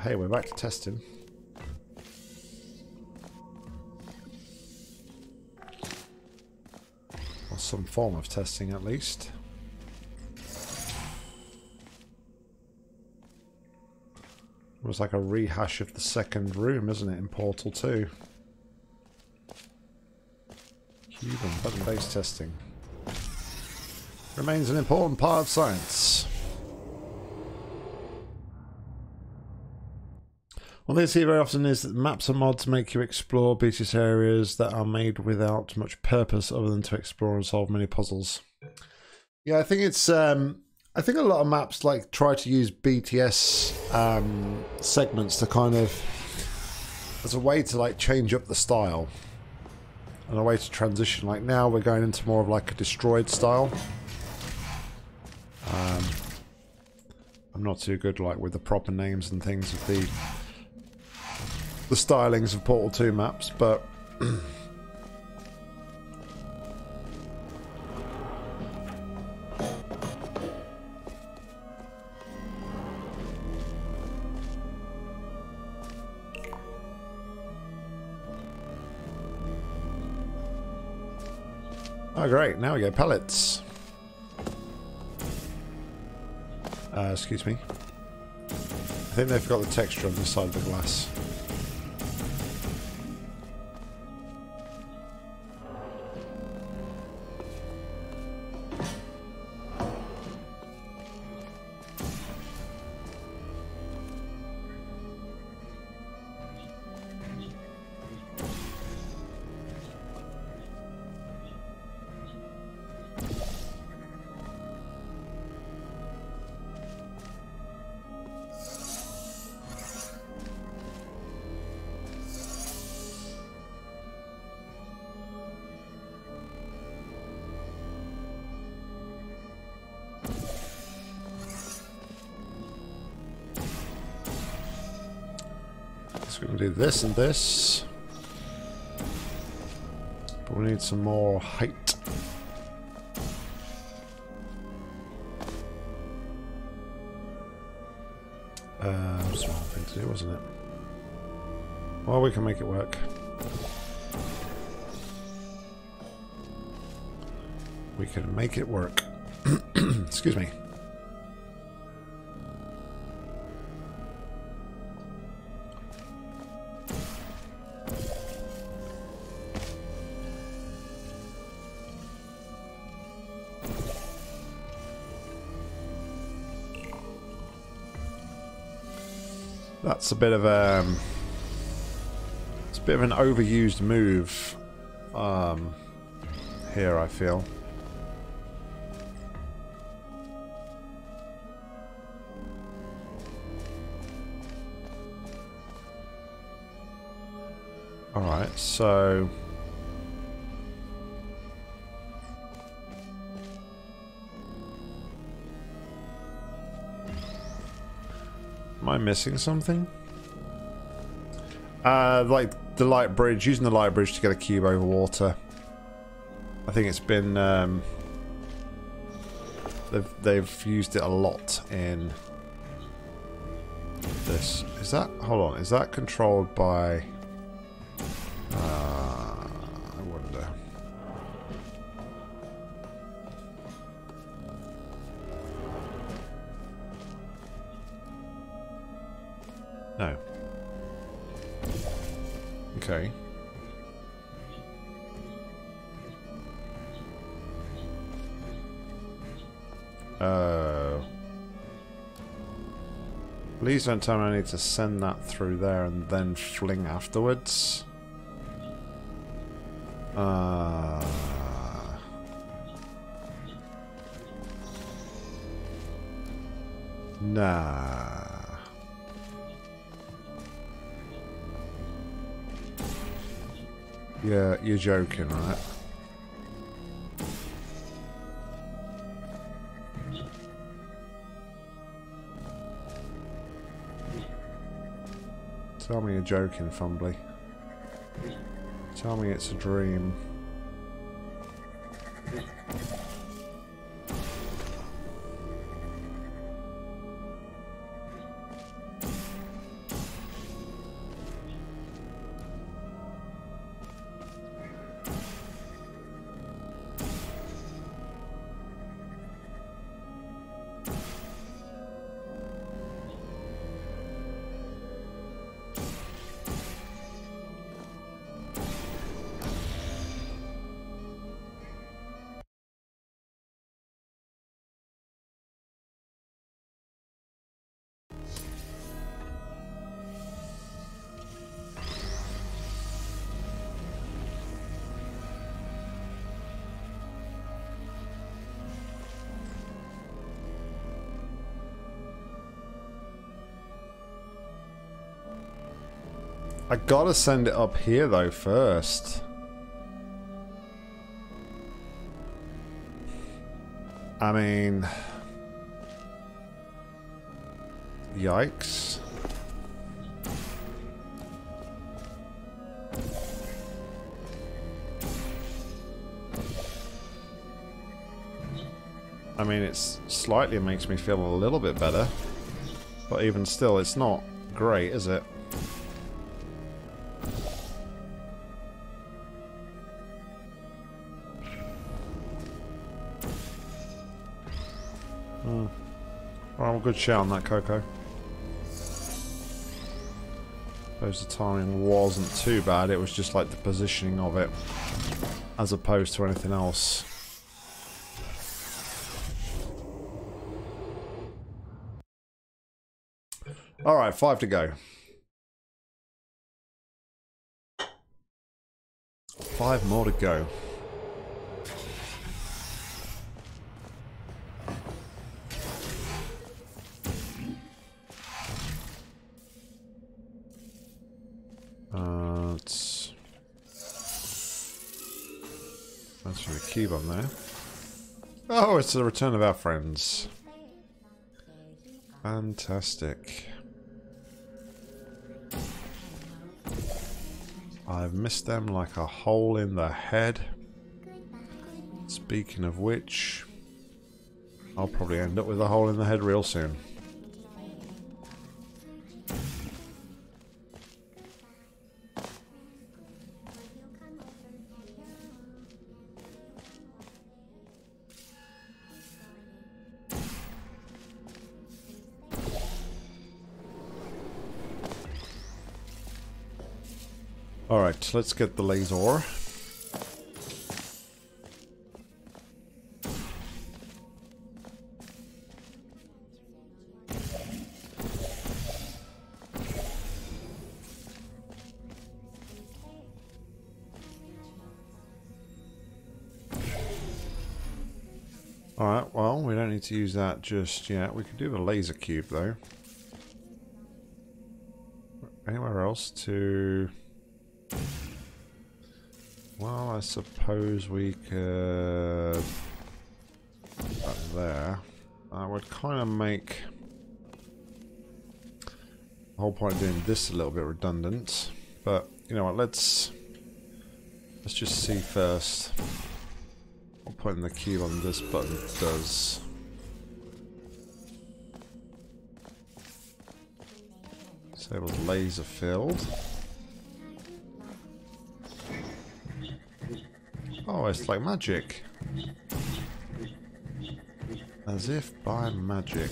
hey, we're back to testing. Or some form of testing at least. It was like a rehash of the second room, isn't it, in Portal two? Human button-based testing. Remains an important part of science. One thing I see very often is that maps and mods make you explore beauteous areas that are made without much purpose other than to explore and solve many puzzles. Yeah, I think it's um, I think a lot of maps like try to use B T S um, segments to kind of as a way to like change up the style and a way to transition. Like now we're going into more of like a destroyed style. Um, I'm not too good like with the proper names and things of the the stylings of Portal two maps, but oh great, now we go pellets. Uh, excuse me. I think they've got the texture on the side of the glass. This and this, but we need some more height. Uh, small thing to do, wasn't it? Well, we can make it work. We can make it work. Excuse me. That's a bit of a, um, it's a a bit of an overused move um, here, I feel. Alright, so... am I missing something? Uh, like the light bridge, using the light bridge to get a cube over water. I think it's been... Um, they've, they've used it a lot in this. Is that... hold on, is that controlled by... Uh, I wonder. No. Okay. Uh, please don't tell me I need to send that through there and then fling afterwards. Uh, nah. Yeah, you're joking, right? Tell me you're joking, Fumbly. Tell me it's a dream. I gotta send it up here though first. I mean, yikes. I mean, it's slightly makes me feel a little bit better, but even still, it's not great, is it? Good shout on that, Coco. Suppose the timing wasn't too bad, it was just like the positioning of it as opposed to anything else. Alright, five to go. Five more to go. Uh, it's actually a cube on there. Oh, it's the return of our friends. Fantastic. I've missed them like a hole in the head. Speaking of which, I'll probably end up with a hole in the head real soon. Alright, let's get the laser. Alright, well, we don't need to use that just yet. We could do the laser cube, though. Anywhere else to... Well, I suppose we could... Up there. I would kind of make... The whole point of doing this a little bit redundant. But, you know what, let's... Let's just see first. What putting the cube on this button does. Disable laser field. Oh, it's like magic. As if by magic.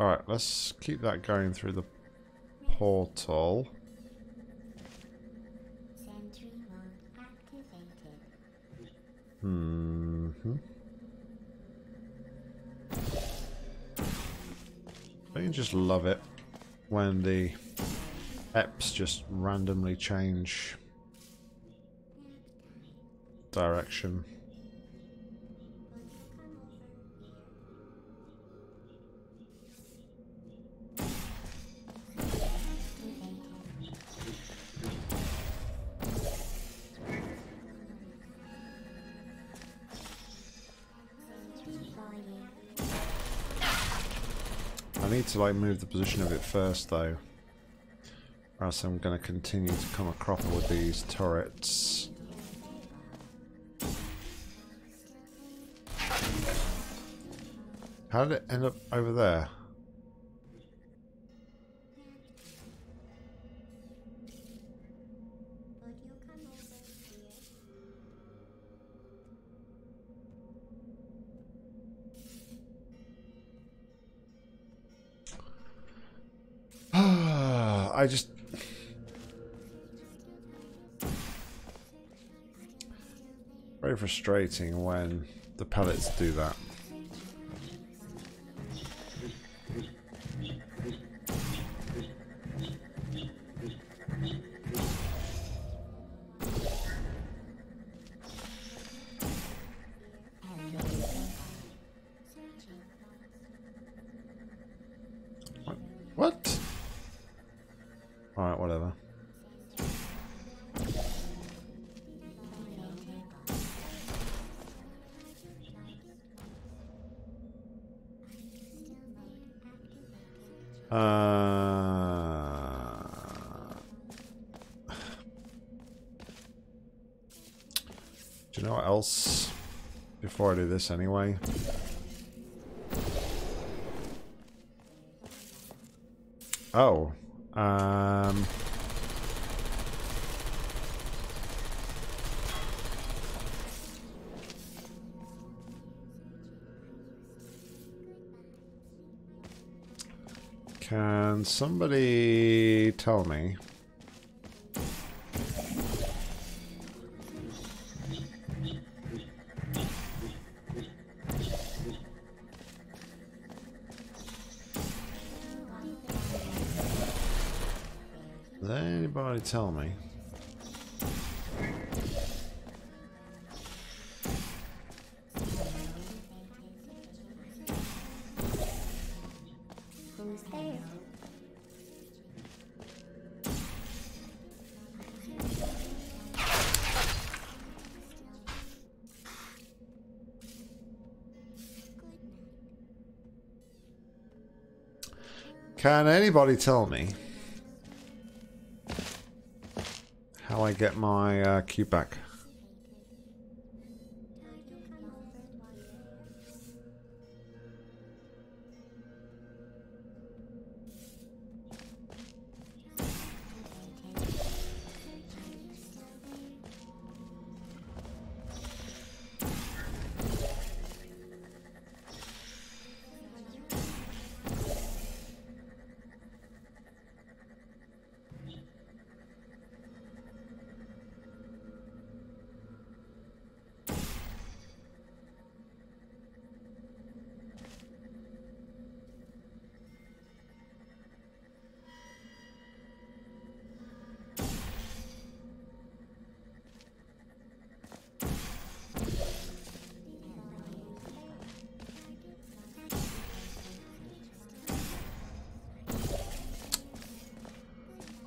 Alright, let's keep that going through the portal. Mm-hmm. I can just love it when the eps just randomly change direction. To like move the position of it first though, or else I'm going to continue to come a cropper with these turrets. How did it end up over there? I just... Very frustrating when the pellets do that. Before I do this anyway. Oh. Um. Can somebody tell me? Tell me. Who's there? Can anybody tell me? How I get my uh, cube back.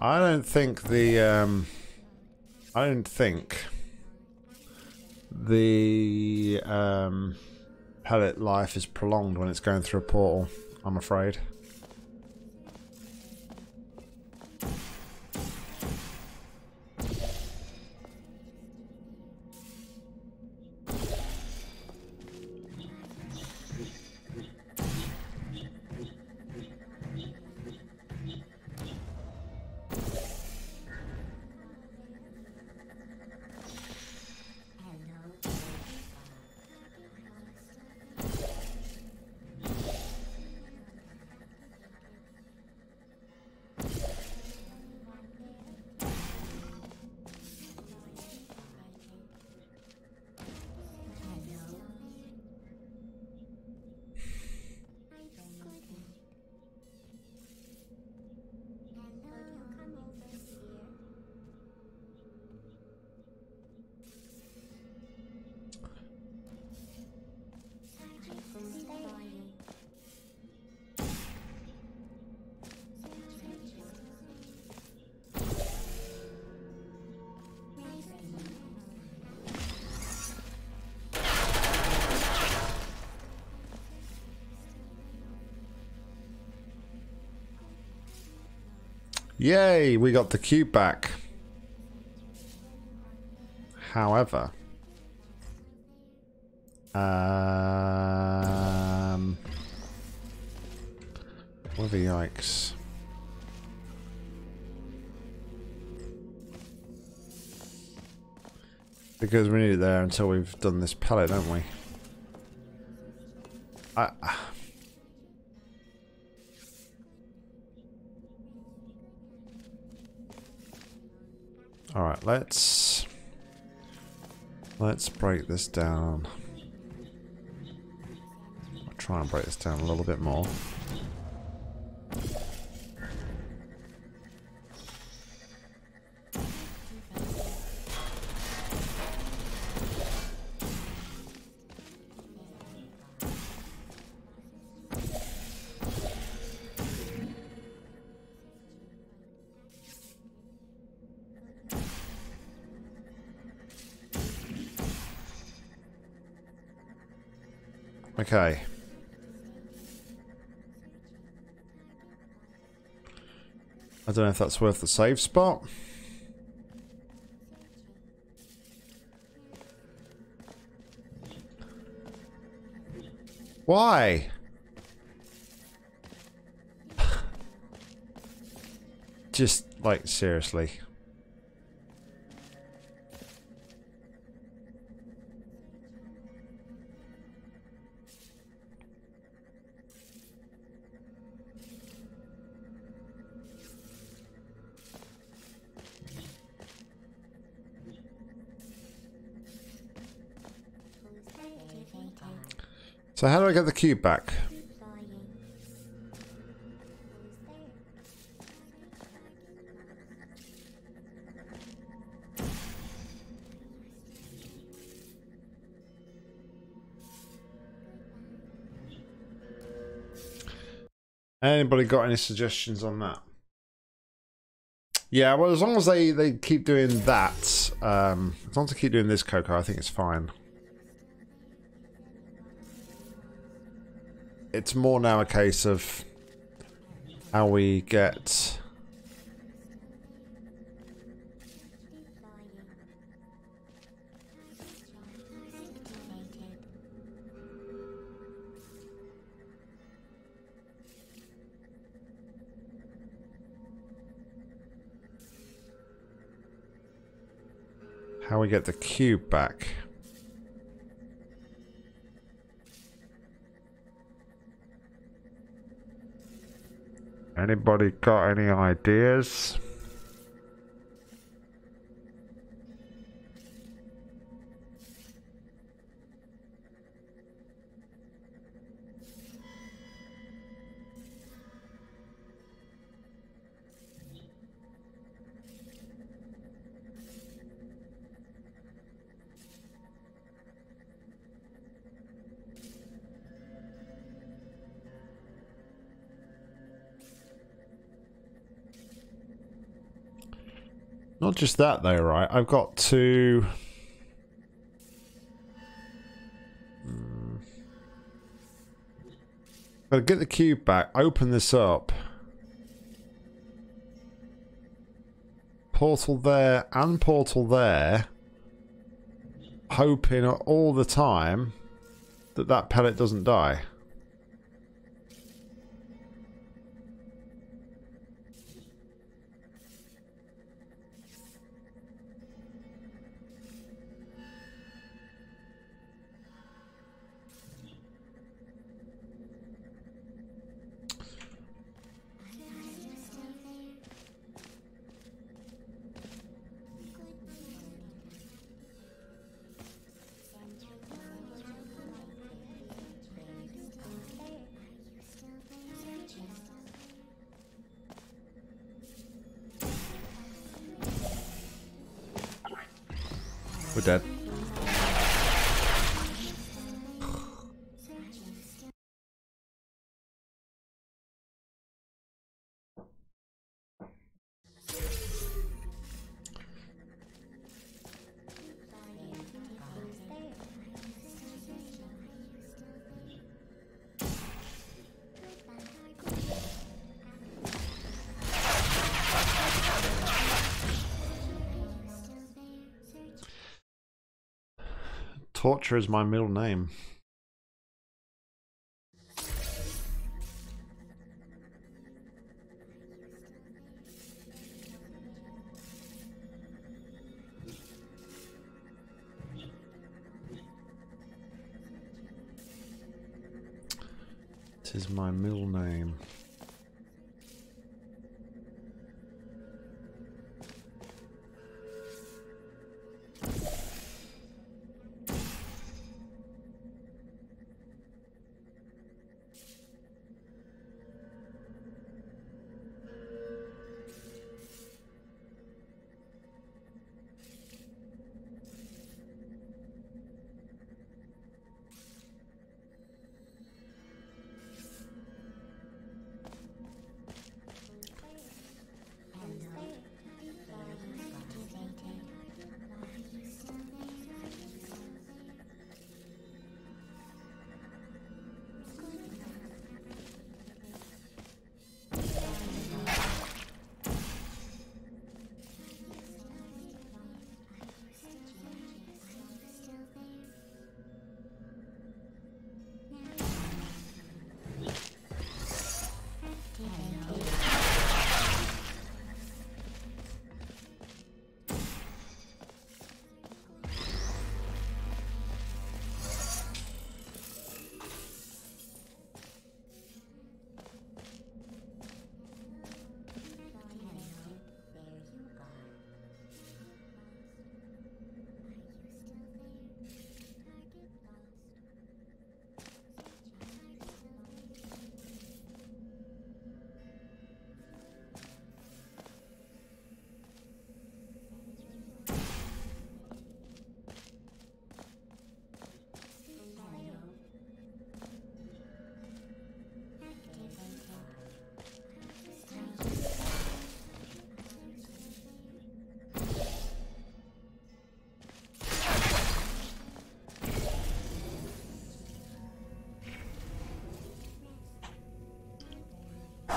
I don't think the um, I don't think the um, pellet life is prolonged when it's going through a portal, I'm afraid. Yay, we got the cube back. However, um, what the yikes. Because we need it there until we've done this pallet, don't we? I... All right, let's let's break this down. I'll try and break this down a little bit more. Okay. I don't know if that's worth the save spot. Why? Just like seriously. So how do I get the cube back? Anybody got any suggestions on that? Yeah, well, as long as they, they keep doing that, um, as long as they keep doing this, Coco, I think it's fine. It's more now a case of how we get how we get the cube back. Anybody got any ideas? Not just that though, right? I've got to... Hmm. I'll get the cube back, open this up. Portal there and portal there. Hoping all the time that that pellet doesn't die. We're dead. Torture is my middle name. This is my middle name.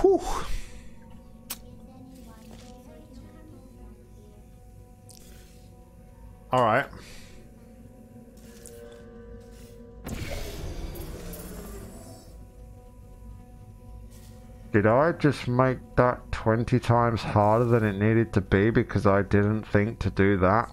Whew. All right. Did I just make that twenty times harder than it needed to be because I didn't think to do that?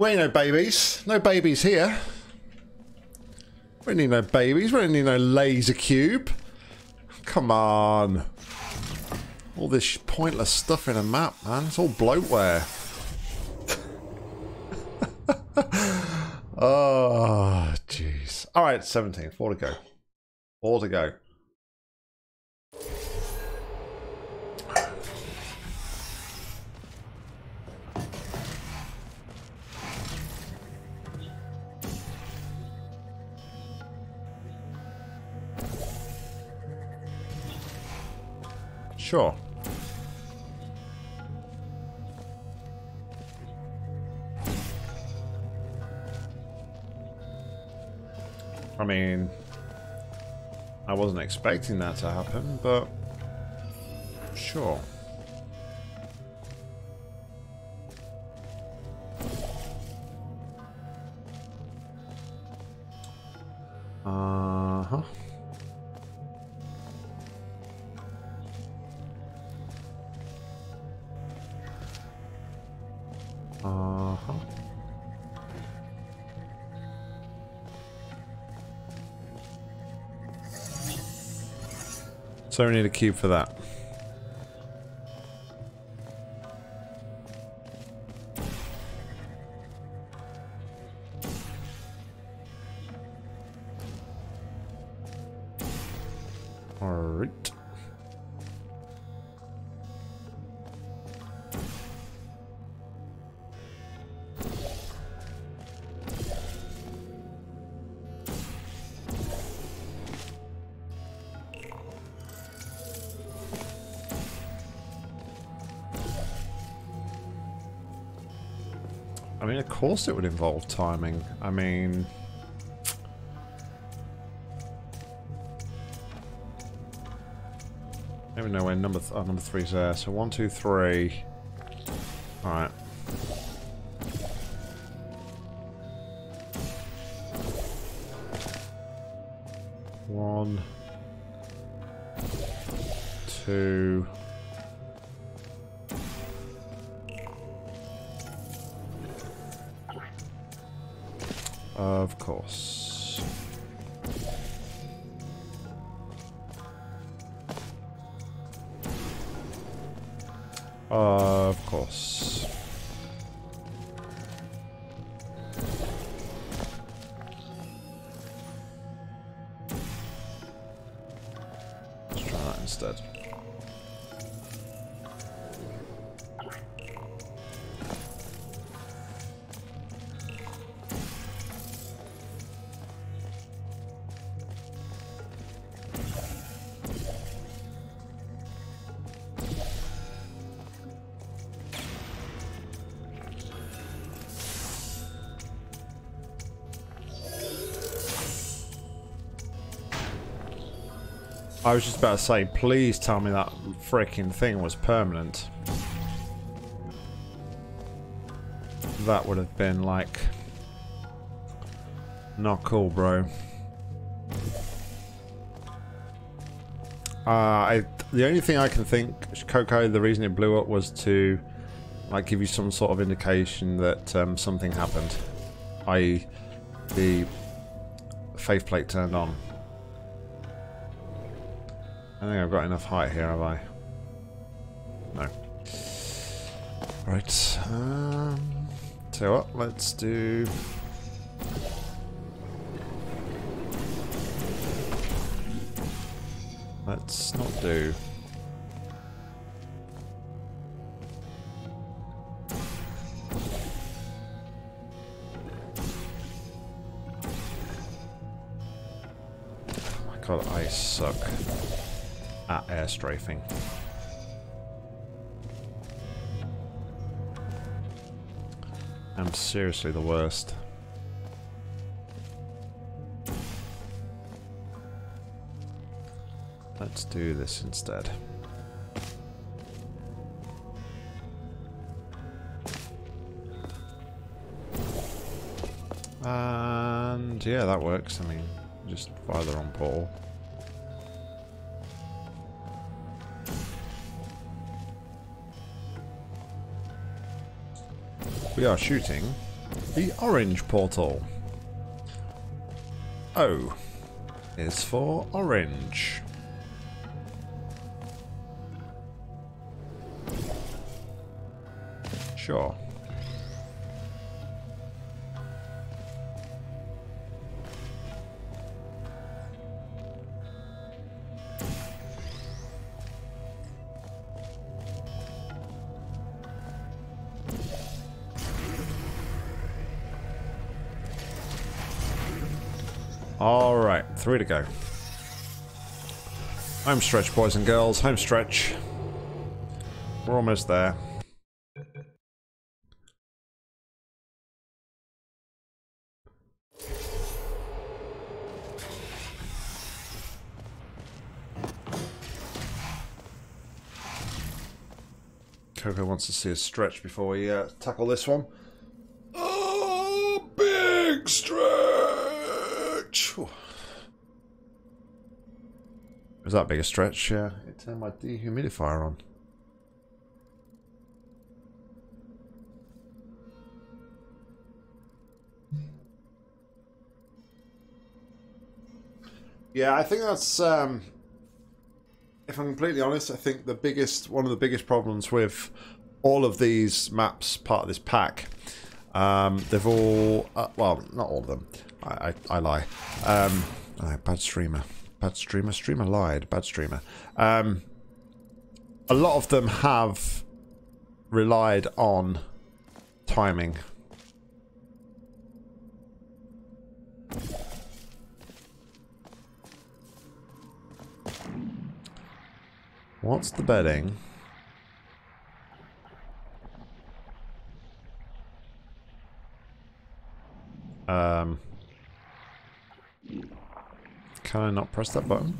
We ain't no babies. No babies here. We don't need no babies. We don't need no laser cube. Come on. All this pointless stuff in a map, man. It's all bloatware. Oh, jeez. All right, seventeen. Four to go. Four to go. Sure. I mean, I wasn't expecting that to happen, but sure. Uh-huh. Uh-huh. So we need a cube for that. All right. I mean, of course it would involve timing. I mean, I don't even know where number th oh, number three's there. So one, two, three. All right. One, two. Of course. Of course. Let's try that instead. I was just about to say, please tell me that freaking thing was permanent. That would have been like, not cool, bro. Uh, I, the only thing I can think, Coco, the reason it blew up was to like give you some sort of indication that um, something happened, that is the faith plate turned on. I think I've got enough height here, have I? No. Right. Um, so what? Let's do. Let's not do. Oh my god, I suck at air strafing. I'm seriously the worst. Let's do this instead. And yeah, that works. I mean, just fire the wrong portal. We are shooting the orange portal. O is for orange. Sure. Alright, three to go. Home stretch, boys and girls, home stretch. We're almost there. Coco wants to see a stretch before we uh, tackle this one. Oh, big stretch! Whew. Was that big a stretch? Yeah, it turned my dehumidifier on. Yeah, I think that's... Um, if I'm completely honest, I think the biggest, one of the biggest problems with all of these maps, part of this pack, um, they've all, uh, well, not all of them. I, I, I lie. Um, oh, bad streamer, bad streamer, streamer lied, bad streamer. Um, a lot of them have relied on timing. What's the bedding? Um, can I not press that button?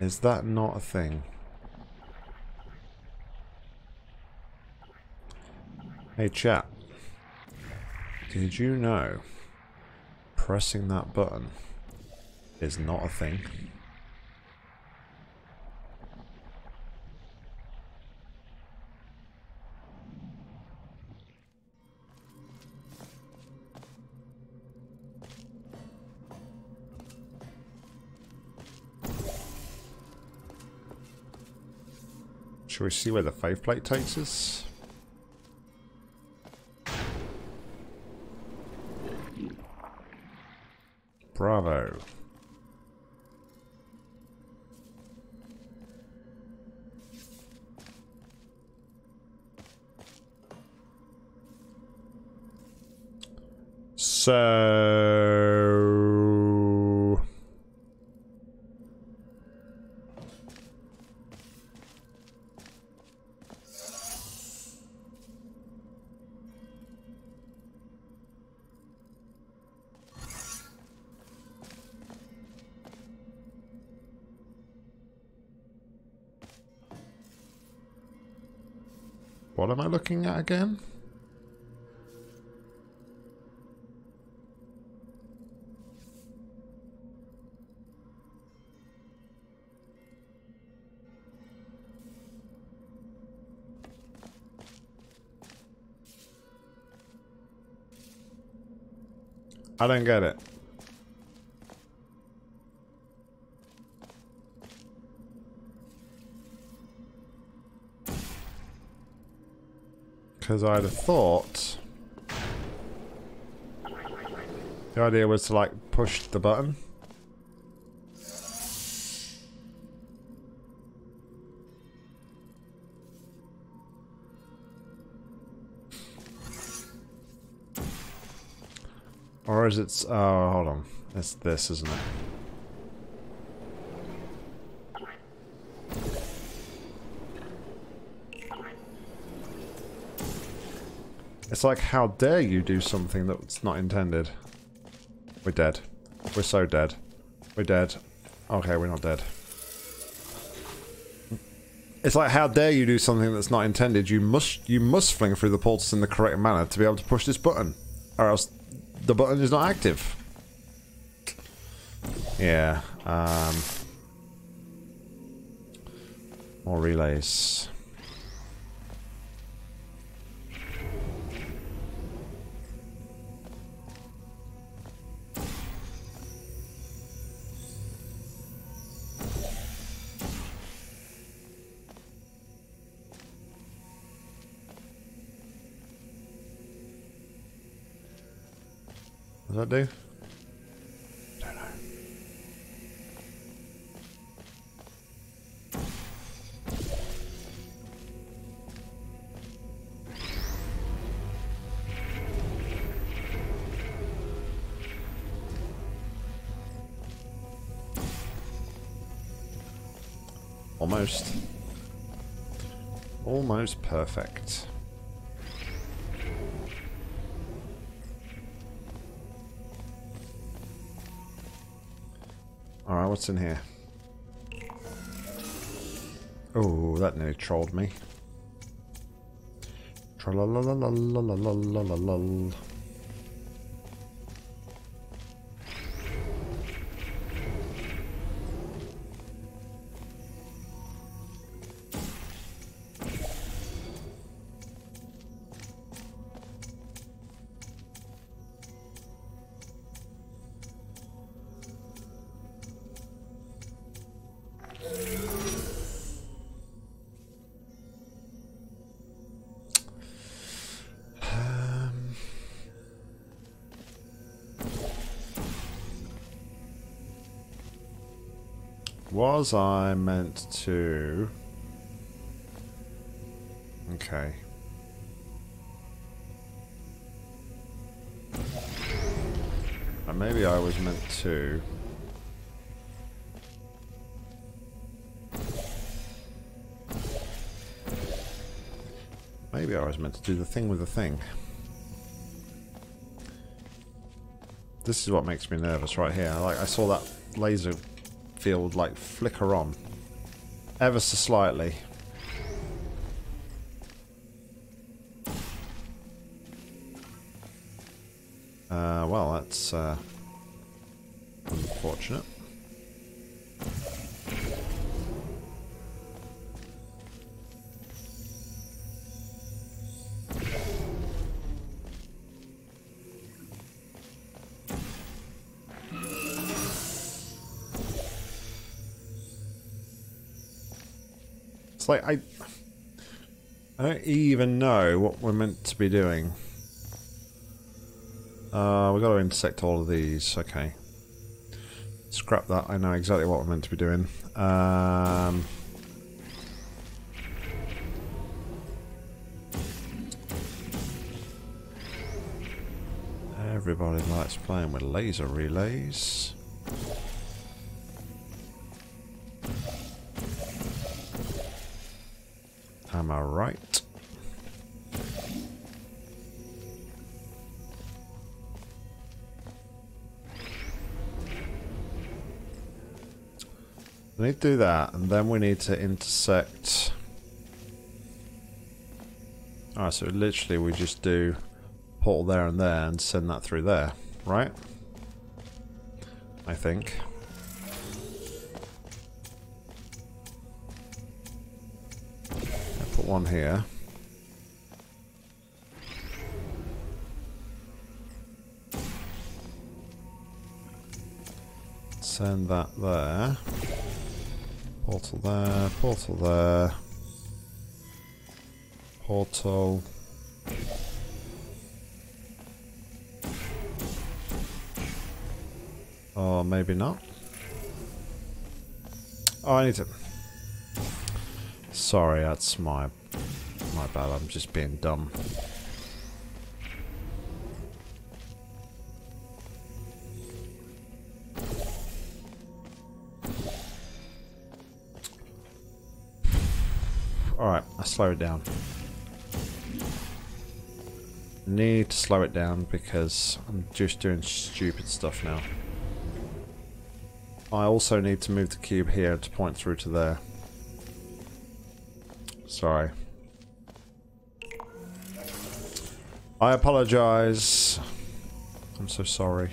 Is that not a thing? Hey chat, did you know pressing that button is not a thing? Shall we see where the faith plate takes us? Bravo. So... what am I looking at again? I don't get it. Because I'd have thought the idea was to like push the button. Or is it, oh hold on, it's this, isn't it? It's like, how dare you do something that's not intended. We're dead. We're so dead. We're dead. Okay, we're not dead. It's like, how dare you do something that's not intended. You must you must fling through the portals in the correct manner to be able to push this button. Or else the button is not active. Yeah. Um, more relays. Does that do? I don't know. Almost. Almost perfect. Alright, what's in here? Oh, that nearly trolled me. Tra-la-la-la-la-la-la-la-la-la-la. Was I meant to... Okay. And maybe I was meant to... Maybe I was meant to do the thing with the thing. This is what makes me nervous right here. Like, I saw that laser... field like flicker on ever so slightly. Uh, well, that's uh, unfortunate. It's like, I, I don't even know what we're meant to be doing. Uh, we've got to intersect all of these, okay. Scrap that, I know exactly what we're meant to be doing. Um, everybody likes playing with laser relays. Am I right? We need to do that, and then we need to intersect. Alright, so literally we just do portal there and there and send that through there, right? I think. One here. Send that there. Portal there, portal there. Portal. Or maybe not. Oh, I need to... Sorry, that's my my bad. I'm just being dumb. All right, I slow it down. Need to slow it down because I'm just doing stupid stuff now. I also need to move the cube here to point through to there. Sorry. I apologize. I'm so sorry.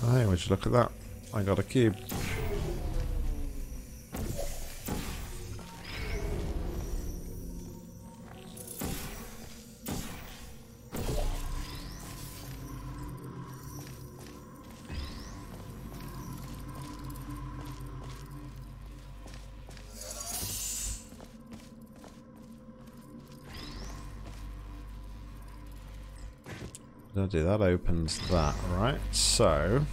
Hey, would you look at that? I got a cube. Do that opens that, right? So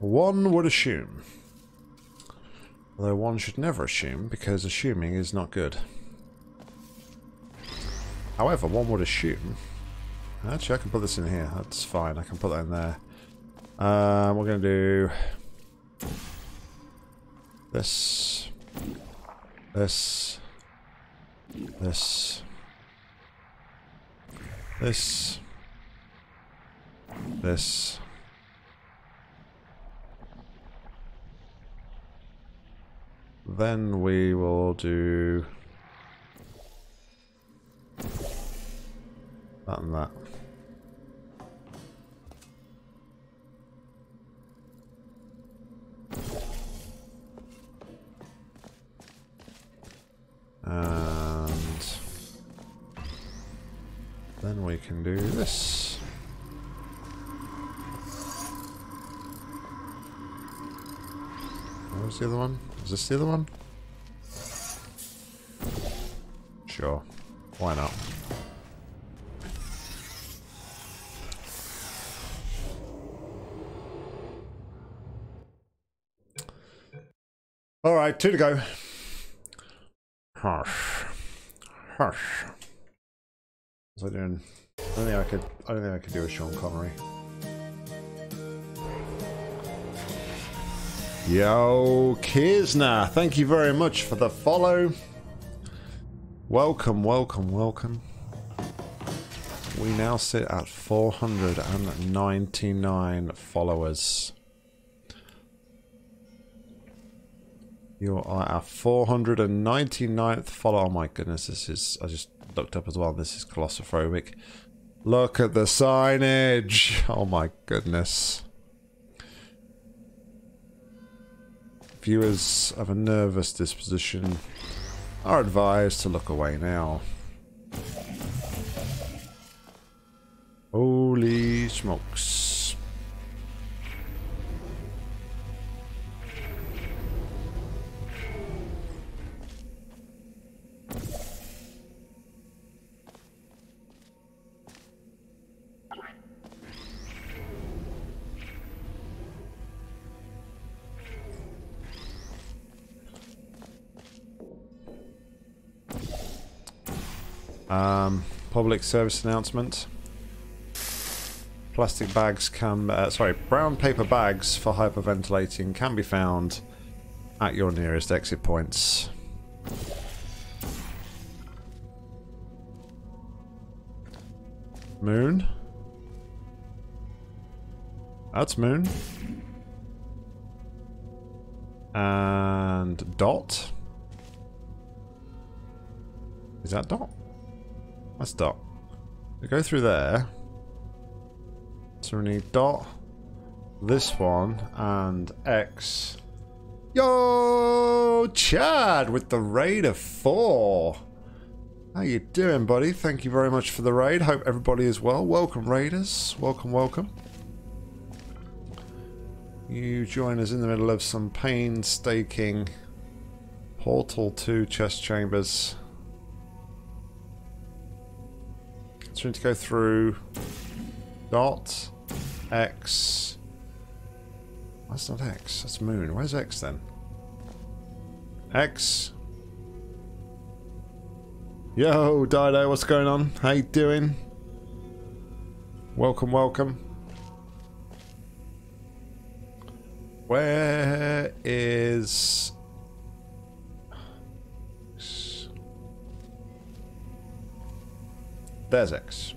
One would assume. Although one should never assume, because assuming is not good. However, one would assume... Actually, I can put this in here. That's fine. I can put that in there. Uh, we're going to do... This. This. This. This. This. Then we will do... That and that. And... Then we can do this. Where's the other one? Is this the other one? Sure. Why not? Alright, two to go. Harsh. Harsh. What's I doing? I don't think I could I don't think I could do a Sean Connery. Yo, Kizna, thank you very much for the follow. Welcome, welcome, welcome. We now sit at four hundred ninety-nine followers. You are our four hundred ninety-ninth follower. Oh my goodness, this is, I just looked up as well, this is claustrophobic. Look at the signage. Oh my goodness. Viewers of a nervous disposition are advised to look away now. Holy smokes. Um, public service announcement. Plastic bags can, uh, sorry, brown paper bags for hyperventilating can be found at your nearest exit points. Moon? That's Moon. And Dot? Is that Dot? That's Dot. We go through there. So we need Dot, this one, and X. Yo, Chad with the raid of four. How you doing, buddy? Thank you very much for the raid. Hope everybody is well. Welcome, raiders. Welcome, welcome. You join us in the middle of some painstaking Portal two chest chambers. So we need to go through Dot, X. That's not X, that's Moon. Where's X then? X. Yo, Dido, what's going on? How you doing? Welcome, welcome. Where is... There's X.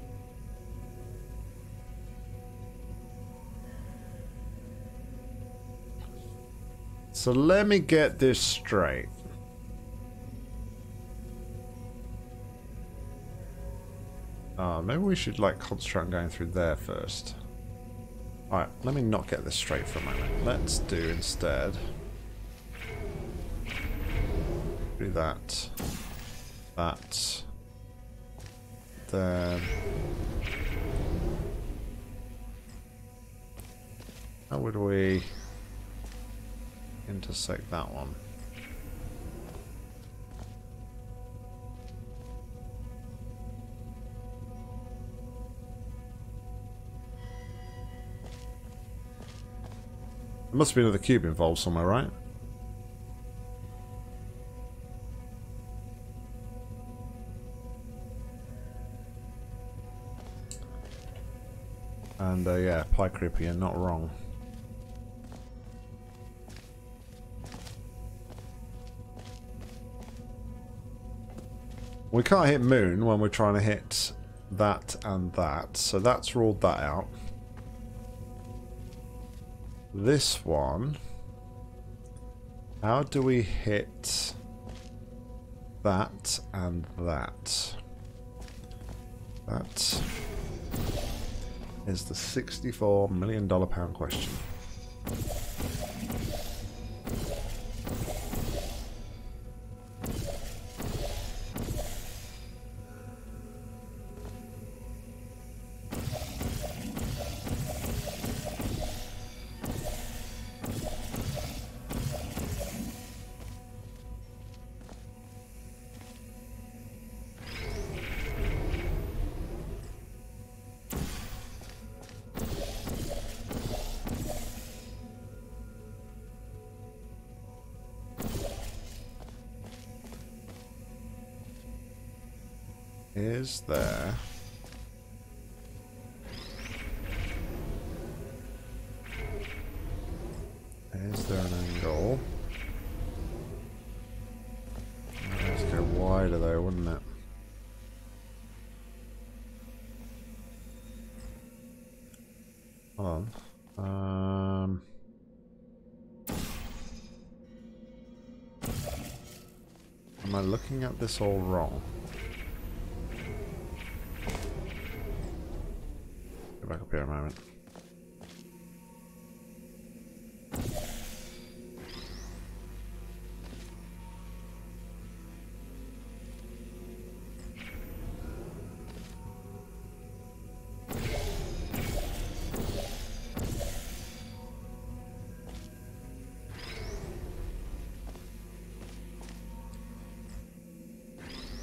So let me get this straight. Uh, maybe we should like concentrate on going through there first. Alright, let me not get this straight for a moment. Let's do instead. Do that. That. Then how would we intersect that one? There must be another cube involved somewhere, right? And uh, yeah, pie creeper, you're not wrong. We can't hit moon when we're trying to hit that and that, so that's ruled that out. This one, how do we hit that and that? That is the sixty-four million dollar pound question. Is there is there an angle? Let's go wider though, wouldn't it? Hold on. Um am I looking at this all wrong? Back up here a moment.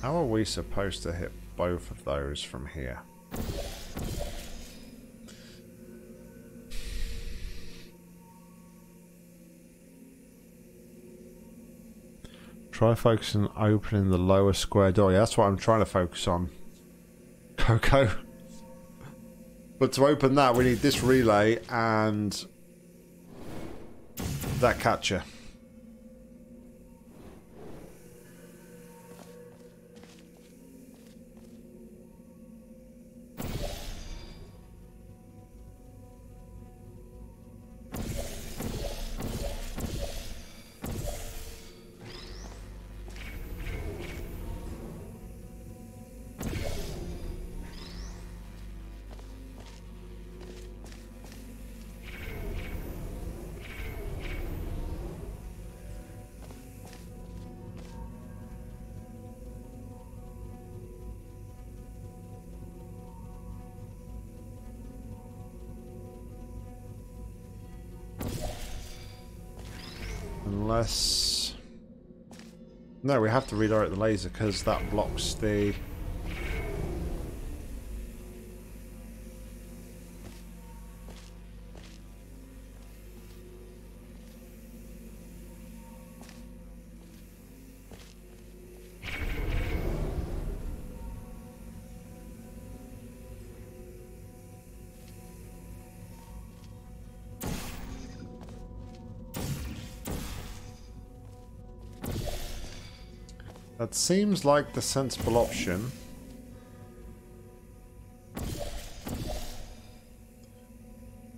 How are we supposed to hit both of those from here? Try focusing on opening the lower square door. Yeah, that's what I'm trying to focus on, Coco. But to open that, we need this relay and that catcher. Unless... no, we have to redirect the laser because that blocks the... that seems like the sensible option.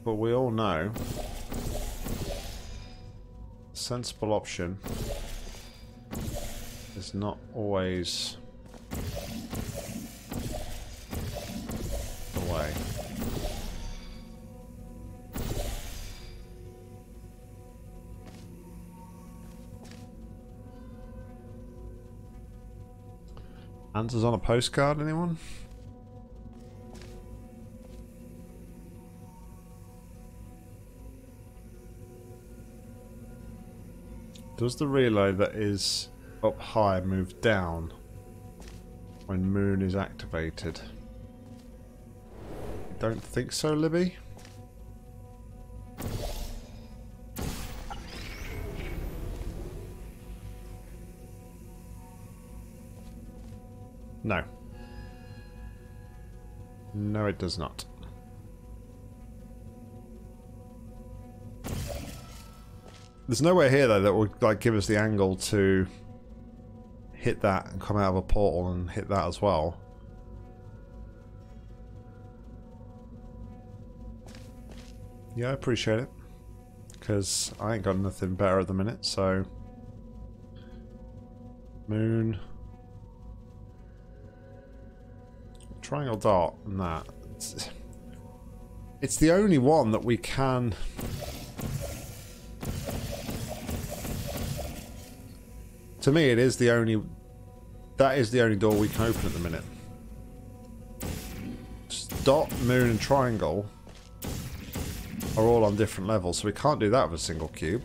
But we all know the sensible option is not always the way. Answers on a postcard, anyone? Does the relay that is up high move down when moon is activated? I don't think so, Libby. No. No, it does not. There's nowhere here, though, that would like give us the angle to hit that and come out of a portal and hit that as well. Yeah, I appreciate it, because I ain't got nothing better at the minute, so... Moon... Triangle dot and that. It's, it's the only one that we can... To me, it is the only... That is the only door we can open at the minute. Just dot, moon and triangle... are all on different levels, so we can't do that with a single cube.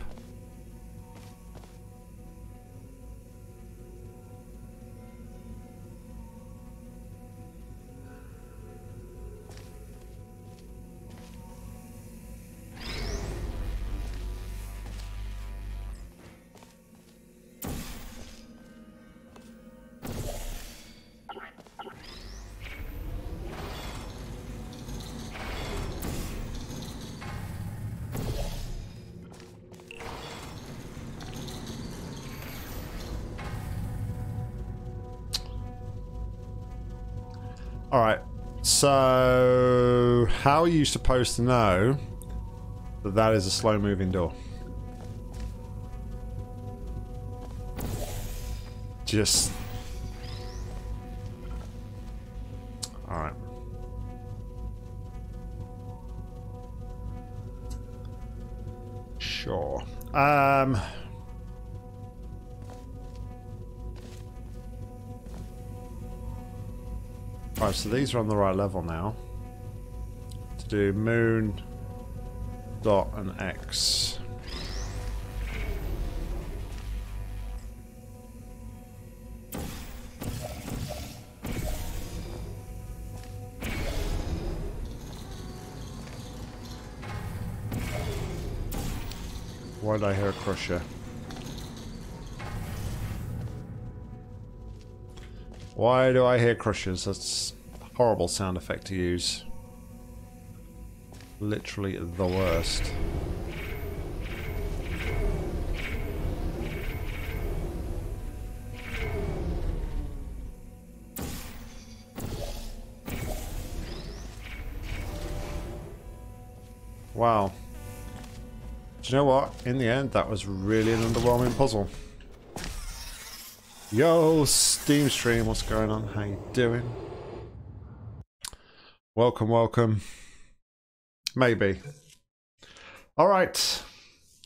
Alright, so how are you supposed to know that that is a slow-moving door? Just... Alright. Sure. Um... Alright, so these are on the right level now. To do moon, dot, and X. Why did I hear a crusher? Why do I hear crushers? That's a horrible sound effect to use. Literally the worst. Wow. Do you know what? In the end, that was really an underwhelming puzzle. Yo, Steam stream, what's going on? How you doing? Welcome, welcome. Maybe. Alright,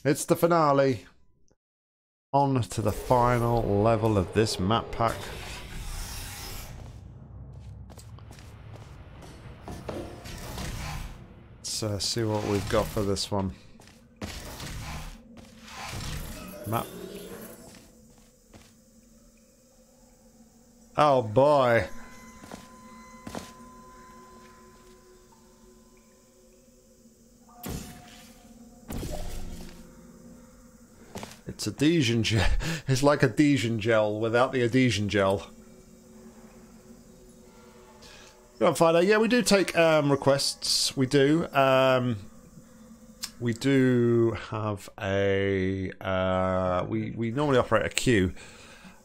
it's the finale. On to the final level of this map pack. Let's uh, see what we've got for this one. Map. Oh boy. It's adhesion gel. It's like adhesion gel without the adhesion gel. Go on, Fido. Yeah, we do take um, requests. We do. Um, we do have a... Uh, we, we normally operate a queue.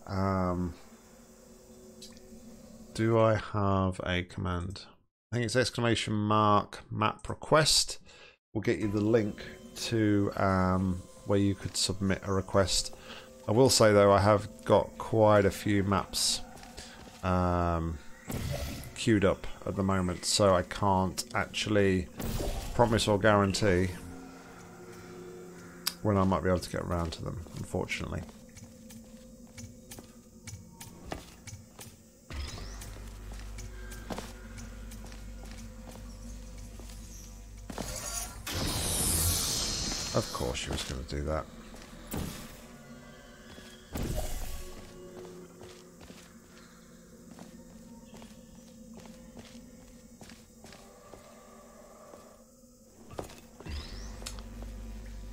Um... Do I have a command? I think it's exclamation mark map request. We'll get you the link to um, where you could submit a request. I will say though, I have got quite a few maps um, queued up at the moment, so I can't actually promise or guarantee when I might be able to get around to them, unfortunately. Of course she was going to do that. Of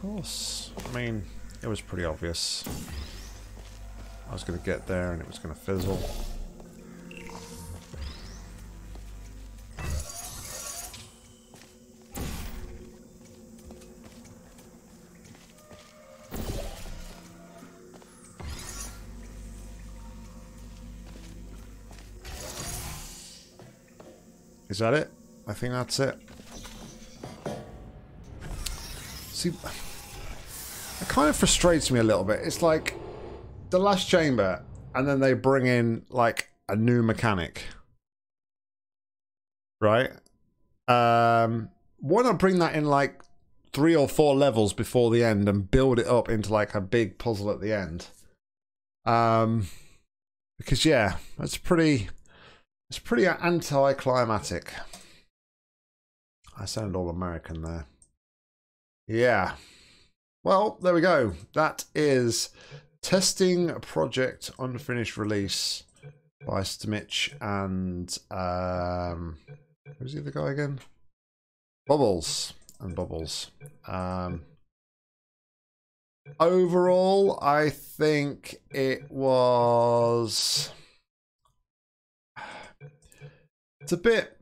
course. I mean, it was pretty obvious. I was going to get there and it was going to fizzle. Is that it? I think that's it. See, it kind of frustrates me a little bit. It's like the last chamber, and then they bring in like a new mechanic, right? Um, why not bring that in like three or four levels before the end and build it up into like a big puzzle at the end? Um, because yeah, that's pretty. It's pretty anticlimactic. I sound all American there. Yeah. Well, there we go. That is Testing Project Unfinished Release by Stimich and um, who's the other guy again? Bubbles and Bubbles. Um, overall, I think it was. It's a bit,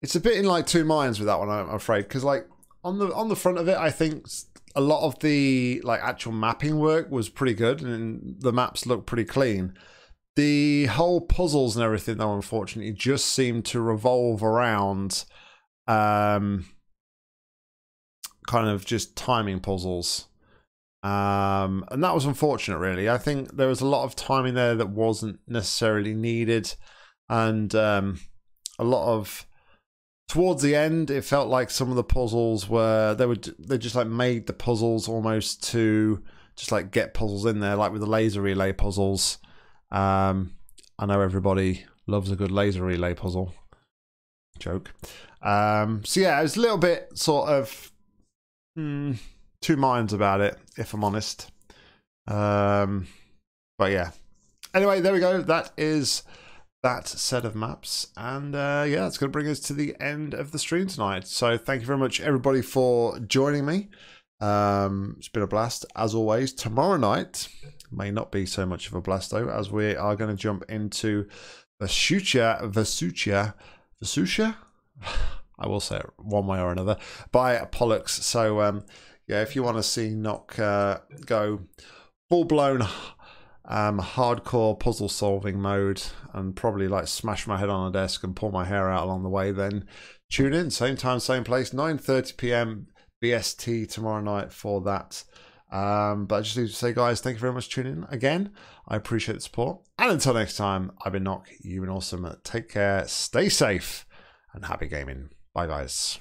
it's a bit in like two minds with that one, I'm afraid, because like on the on the front of it, I think a lot of the like actual mapping work was pretty good and the maps look pretty clean. The whole puzzles and everything, though, unfortunately, just seemed to revolve around um, kind of just timing puzzles, um, and that was unfortunate. Really, I think there was a lot of timing there that wasn't necessarily needed. And um, a lot of towards the end, it felt like some of the puzzles were they would they just like made the puzzles almost to just like get puzzles in there, like with the laser relay puzzles. Um, I know everybody loves a good laser relay puzzle joke. Um, so yeah, I was a little bit sort of hmm, two minds about it, if I'm honest. Um, but yeah. Anyway, there we go. That is. That set of maps, and uh, yeah, that's going to bring us to the end of the stream tonight. So thank you very much everybody for joining me. Um, it's been a blast as always. Tomorrow night may not be so much of a blast though, as we are going to jump into Vesuvia, Vesuvia, Vesuvia. I will say it one way or another, by Holux. So um, yeah, if you want to see Nock uh, go full blown. Um, hardcore puzzle solving mode and probably like smash my head on a desk and pull my hair out along the way, then tune in, same time, same place, nine thirty p m B S T tomorrow night for that. Um, but I just need to say, guys, thank you very much for tuning in again. I appreciate the support, and until next time, I've been Nock, you've been awesome. Take care, stay safe, and happy gaming. Bye, guys.